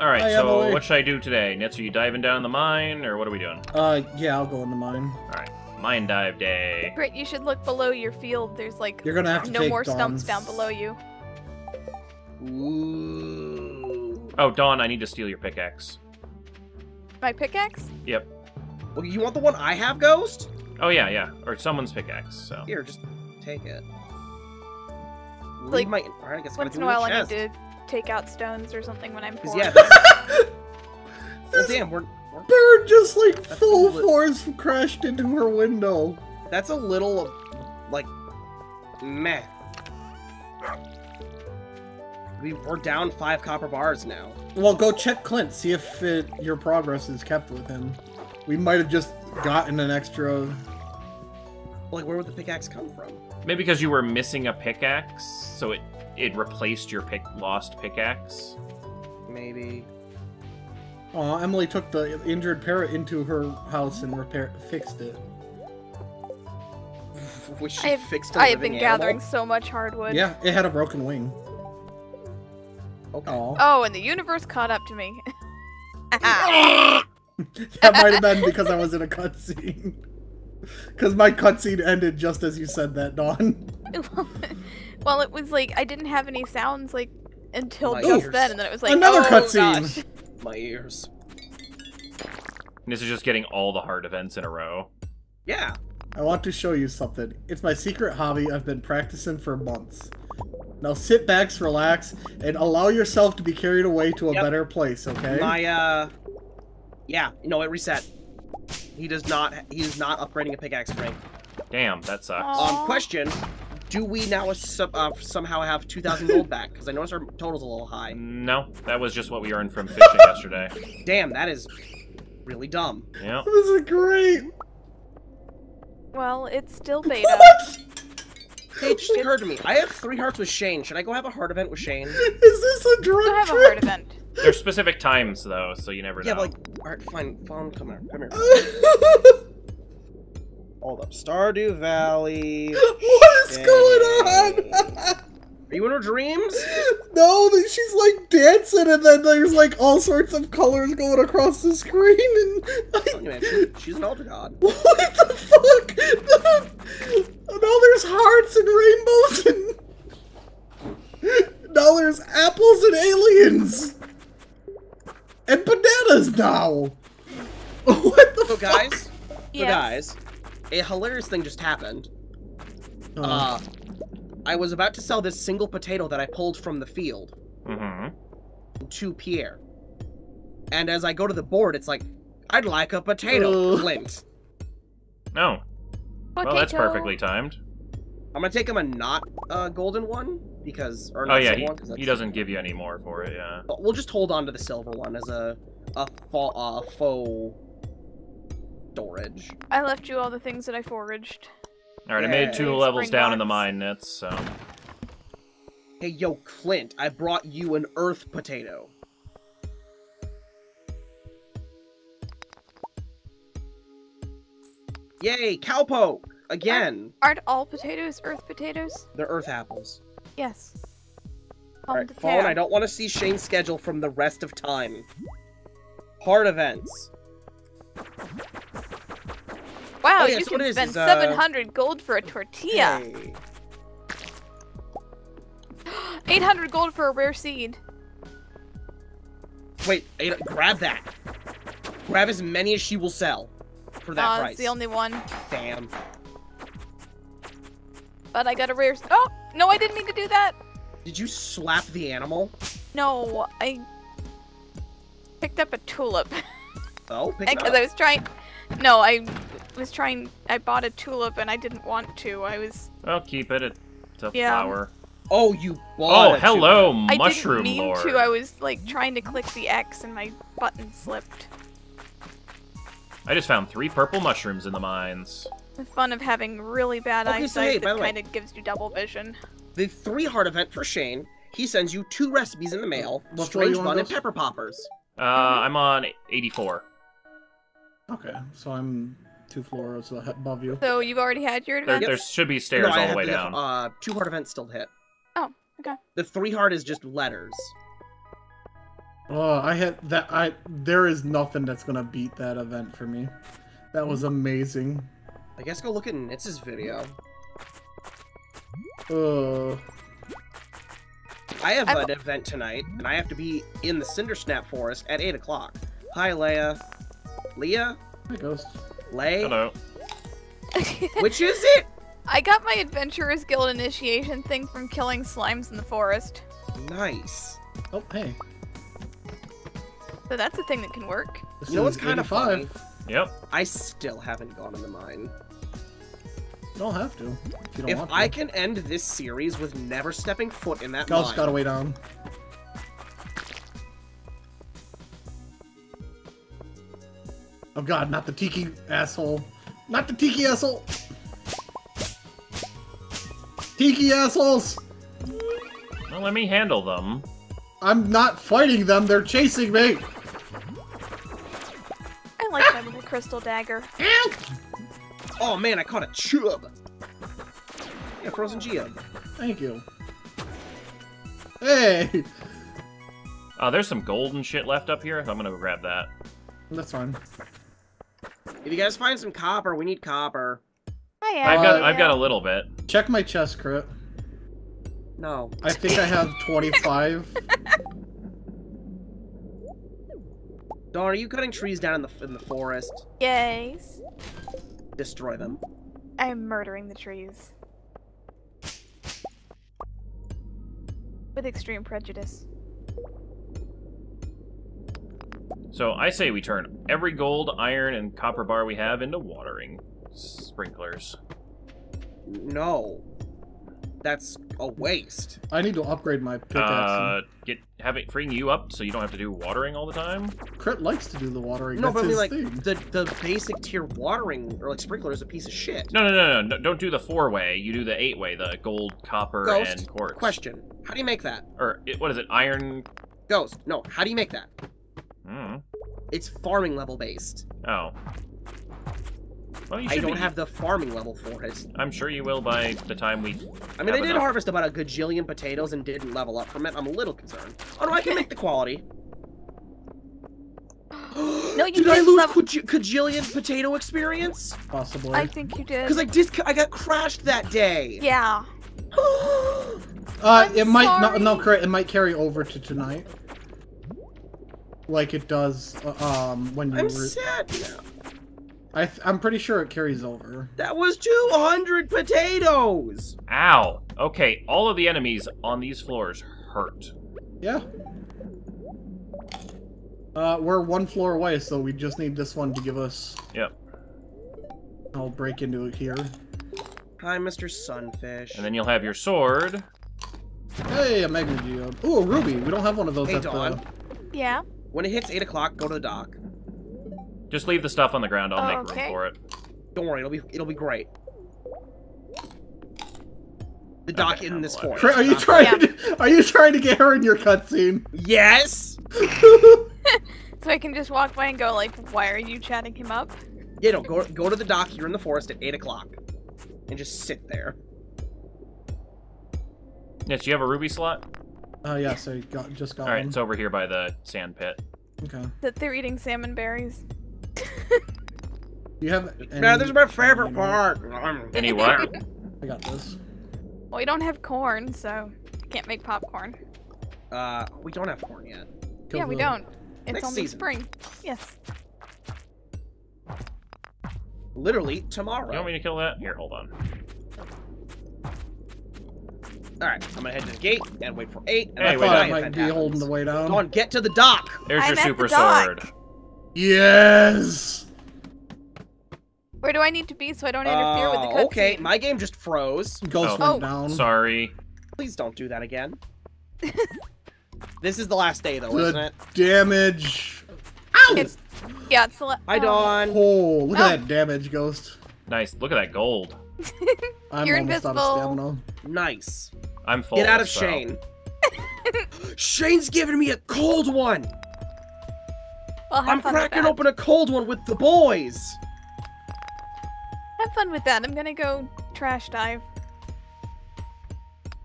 All right, Hi, so Emily. What should I do today? Nitz, are you diving down the mine, or what are we doing? Uh, yeah, I'll go in the mine. All right, mine dive day. Crit, you should look below your field. There's like You're gonna have to no take more Dawn's. stumps down below you. Ooh. Oh, Dawn, I need to steal your pickaxe. My pickaxe? Yep. Well, you want the one I have, Ghost? Oh yeah, yeah, or someone's pickaxe. So here, just take it. Leave like my... All right, I guess once in a while, I need to take out stones or something when I'm poor. Yeah, well, damn, we're, we're... bird just like that's full li force crashed into her window. That's a little like meh. We, we're down five copper bars now. Well, go check Clint, see if it, your progress is kept with him. We might have just gotten an extra. Like, where would the pickaxe come from? Maybe because you were missing a pickaxe, so it it replaced your pick lost pickaxe. Maybe. Aw, Emily took the injured parrot into her house and repair fixed it. Wish she I've, fixed it. I have been animal. gathering so much hardwood. Yeah, it had a broken wing. Okay. Oh, and the universe caught up to me. That might have been because I was in a cutscene. Because my cutscene ended just as you said that, Dawn. Well, it was like I didn't have any sounds like until my just ears. then, and then it was like another oh, cutscene. My ears. And this is just getting all the hard events in a row. Yeah. I want to show you something. It's my secret hobby I've been practicing for months. Now sit back, relax, and allow yourself to be carried away to a yep. better place, okay? My, uh... Yeah, no, it reset. He does not, he is not upgrading a pickaxe ring. Damn, that sucks. Aww. Um, question, do we now uh, somehow have two thousand gold back? Because I noticed our total's a little high. No, that was just what we earned from fishing yesterday. Damn, that is really dumb. Yeah. This is great! Well, it's still beta. What? Hey, it just occurred to me. I have three hearts with Shane. Should I go have a heart event with Shane? Is this a drug trip? I have a heart event. There's specific times, though, so you never yeah, know. Yeah, but like, alright, fine. Fine, come here. Come here. Hold up. Stardew Valley. What is Shane. going on? Are you in her dreams? No, she's like dancing, and then there's like all sorts of colors going across the screen. And like... oh, man, she, she's an altar god. What the fuck? Now there's hearts and rainbows, and now there's apples and aliens, and bananas now. What the so fuck? Guys, yes. So guys, a hilarious thing just happened. Oh. Uh, I was about to sell this single potato that I pulled from the field mm-hmm. to Pierre, and as I go to the board, it's like, I'd like a potato, uh. Clint. No. Potato. Well, that's perfectly timed. I'm gonna take him a not uh, golden one because, or not oh yeah, he, one, he doesn't give you any more for it. Yeah. We'll just hold on to the silver one as a a, fa a faux storage. I left you all the things that I foraged. All right, yeah. I made two Spring levels down box. in the mine nets. So. Hey, yo, Clint! I brought you an earth potato. Yay, cowpoke! Again! Aren't, aren't all potatoes earth potatoes? They're earth apples. Yes. Alright, phone, I don't want to see Shane's schedule from the rest of time. Heart events. Wow, oh, yeah, you so can spend is, seven hundred uh... gold for a tortilla! Hey. eight hundred gold for a rare seed. Wait, eight, grab that! Grab as many as she will sell. For that uh, price. It's the only one. Damn. But I got a rare. Oh no, I didn't mean to do that. Did you slap the animal? No, I picked up a tulip. Oh, pick it up. Because I was trying. No, I was trying. I bought a tulip and I didn't want to. I was. Well, keep it. It's a yeah. flower. Oh, you bought. Oh, a hello, tulip. mushroom I didn't mean lord. To. I was like trying to click the X and my button slipped. I just found three purple mushrooms in the mines. The fun of having really bad okay, eyesight so hey, that kind of gives you double vision. The three heart event for Shane. He sends you two recipes in the mail. What strange bun and pepper poppers. Uh, I'm on eighty-four. Okay, so I'm two floors above you. So you've already had your advance? There, there should be stairs no, all the way the, down. Uh, two hard events still hit. Oh, okay. The three hard is just letters. Oh, I hit that. I there is nothing that's gonna beat that event for me. That was amazing. I guess go look at Nitz's video. Uh, I have I've... an event tonight, and I have to be in the Cindersnap Forest at eight o'clock. Hi, Leah. Leah. Hi, Ghost. Lay. Hello. Which is it? I got my Adventurers Guild initiation thing from killing slimes in the forest. Nice. Oh, hey. So that's a thing that can work. You know what's kind of fun? Yep. I still haven't gone in the mine. You don't have to. If, you don't if want to. I can end this series with never stepping foot in that Ghost mine. Ghost got away down. Oh god, not the tiki asshole. Not the tiki asshole! Tiki assholes! Well, let me handle them. I'm not fighting them, they're chasing me! I like ah! my little crystal dagger. Ow! Oh man, I caught a chub! Yeah, frozen geode. Thank you. Hey! Uh, there's some gold and shit left up here. I'm gonna go grab that. That's fine. If you guys find some copper, we need copper. I am. I've got, I've got a little bit. Check my chest, Crit. No. I think I have twenty-five. Dawn, are you cutting trees down in the in the forest? Yes. Destroy them. I am murdering the trees. With extreme prejudice. So I say we turn every gold, iron, and copper bar we have into watering sprinklers. No. That's a waste. I need to upgrade my pickaxe. Uh, get have it freeing you up so you don't have to do watering all the time. Crit likes to do the watering. No, That's but I mean, like the the basic tier watering or like sprinkler is a piece of shit. No, no, no, no, no. Don't do the four way. You do the eight way. The gold, copper, Ghost, and quartz. Question: how do you make that? Or it, what is it? Iron. Ghost. No. How do you make that? Mm. It's farming level based. Oh. Well, you I don't be... have the farming level for it. I'm sure you will by the time we. I mean, I did enough. harvest about a gajillion potatoes and didn't level up from it. I'm a little concerned. Oh no, I can make the quality. No, you did I lose level... gajillion potato experience? Possibly. I think you did. Because I dis I got crashed that day. Yeah. uh, I'm it might not. No, correct. It might carry over to tonight. Like it does uh, um when you. I'm sad now. I th I'm pretty sure it carries over. That was two hundred potatoes! Ow. Okay, all of the enemies on these floors hurt. Yeah. Uh, we're one floor away, so we just need this one to give us... Yep. I'll break into it here. Hi, Mister Sunfish. And then you'll have your sword. Hey, a Magna Geode. Ooh, a ruby. We don't have one of those. Hey, at Dawn. The... Yeah? When it hits eight o'clock, go to the dock. Just leave the stuff on the ground. I'll oh, make room okay. for it. Don't worry, it'll be it'll be great. The dock okay, in this forest. Are you trying? Yeah. To, are you trying to get her in your cutscene? Yes. So I can just walk by and go like, "Why are you chatting him up?" Yeah, no. Go go to the dock. You're in the forest at eight o'clock, and just sit there. Yes, do you have a ruby slot? Oh uh, yeah, so you got just got. All right, one. It's over here by the sand pit. Okay. That they're eating salmon berries. You have any, no, this is my favorite part. Any what? I got this. Well, we don't have corn, so we can't make popcorn. Uh, we don't have corn yet. Yeah, we don't. It's Next only season. spring. Yes. Literally tomorrow. You want me to kill that? Here, hold on. All right, I'm gonna head to the gate and wait for eight. And hey, I thought I might be happens. holding the way down. Come on, get to the dock. There's I'm your super the sword. Yes. Where do I need to be so I don't interfere uh, with the cutscene? Okay, my game just froze. Ghost oh. went oh. down. Sorry. Please don't do that again. This is the last day, though, the isn't it? Damage. Ow! It's, yeah, it's the last. Hi, Dawn. Oh, look oh. at that damage, Ghost. Nice. Look at that gold. I'm You're almost invisible. out of stamina. Nice. I'm full. Get out of so. Shane. Shane's giving me a cold one. Well, I'm cracking open a cold one with the boys. have fun with that. I'm gonna go trash dive.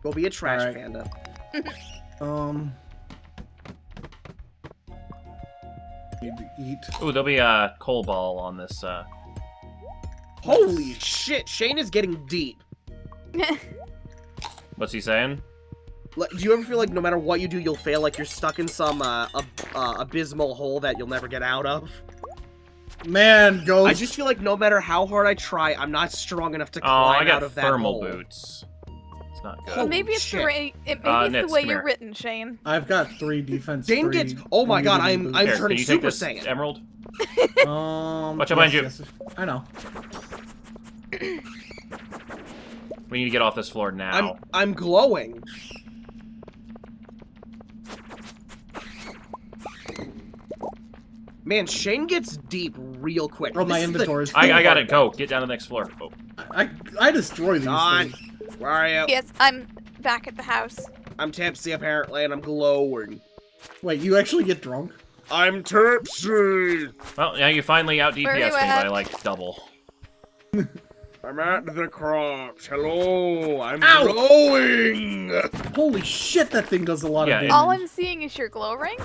Go be a trash right. panda. um. Need to eat. Oh, there'll be a coal ball on this. Uh... Holy shit! Shane is getting deep. What's he saying? Do you ever feel like no matter what you do, you'll fail? Like you're stuck in some uh, ab uh, abysmal hole that you'll never get out of? Man, Ghost. I just feel like no matter how hard I try, I'm not strong enough to oh, climb out of that hole. Oh, I got thermal boots. It's not good. Well, maybe it's shit. the way, it, maybe uh, it's Nitz, the way you're written, Shane. I've got three defense. Dang three it! Oh my god, I'm I'm Here, turning you Super Saiyan. Emerald. um. Watch out, mind yes, you. Yes, I know. We need to get off this floor now. I'm I'm glowing. Man, Shane gets deep real quick. Oh, my inventory is the... I, I got it. Go. Get down to the next floor. Oh. I, I, I destroy these God. things. Where are you? Yes, I'm back at the house. I'm tipsy, apparently, and I'm glowing. Wait, you actually get drunk? I'm tipsy! Well, now you finally out-D P S me by, like, double. I'm at the crops. Hello. I'm Ow. glowing! Holy shit, that thing does a lot yeah, of damage. All I'm seeing is your glow ring?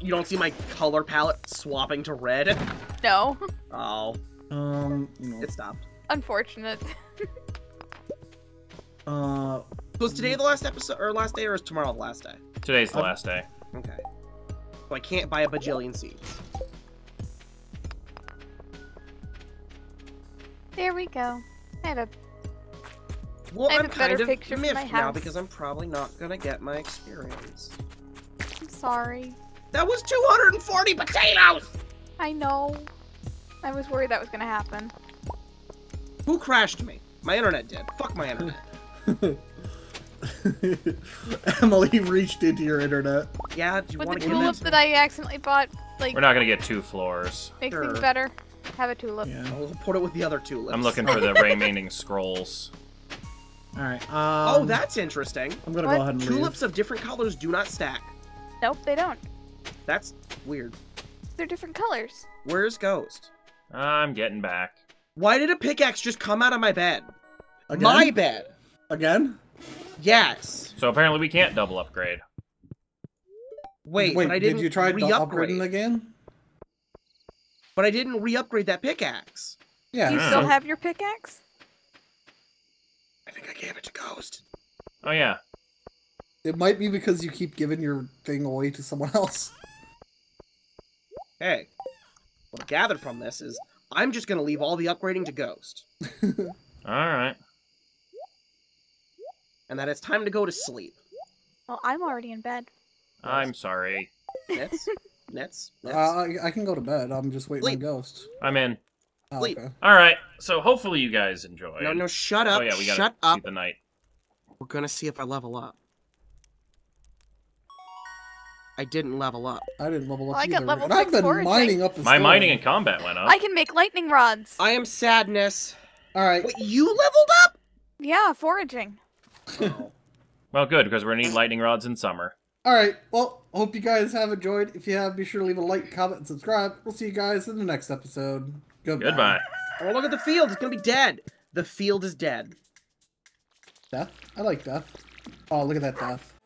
You don't see my color palette swapping to red? No. Oh. Um, you know. It stopped. Unfortunate. uh. So is today the last episode, or last day, or is tomorrow the last day? Today's the um, last day. Okay. So I can't buy a bajillion seeds. There we go. I have a. Well, I have I'm a kind of miffed now because I'm probably not gonna get my experience. I'm sorry. That was two hundred forty potatoes! I know. I was worried that was gonna happen. Who crashed me? My internet did. Fuck my internet. Emily reached into your internet. Yeah, do you want to get it? With the tulip that I accidentally bought, like... We're not gonna get two floors. Makes sure. things better. Have a tulip. Yeah. We'll put it with the other tulips. I'm looking for the remaining scrolls. Alright, um... Oh, that's interesting. I'm gonna what? go ahead and Tulips leave. of different colors do not stack. Nope, they don't. That's weird. They're different colors. Where's Ghost? I'm getting back. Why did a pickaxe just come out of my bed? Again? My bed. Again? Yes. So apparently we can't double upgrade. Wait, Wait but I didn't did you try re-upgrading again? But I didn't re-upgrade that pickaxe. Yeah. Do you still have your pickaxe? I think I gave it to Ghost. Oh yeah. It might be because you keep giving your thing away to someone else. Hey, what I gathered from this is I'm just going to leave all the upgrading to Ghost. All right. And that it's time to go to sleep. Well, I'm already in bed. I'm sorry. Nitz? Nitz? Nitz? Uh, I, I can go to bed. I'm just waiting sleep. on Ghost. I'm in. Oh, sleep. Okay. All right. So hopefully you guys enjoy. No, no, shut up. Oh, yeah, we gotta shut up. The night. We're going to see if I level up. I didn't level up. I didn't level up well, either. I got level six I've been foraging. mining up the My story. mining and combat went up. I can make lightning rods. I am sadness. All right. Wait, you leveled up? Yeah, foraging. Oh. Well, good, because we're going to need lightning rods in summer. All right. Well, hope you guys have enjoyed. If you have, be sure to leave a like, comment, and subscribe. We'll see you guys in the next episode. Goodbye. Goodbye. Oh, look at the field. It's going to be dead. The field is dead. Death? I like death. Oh, look at that death.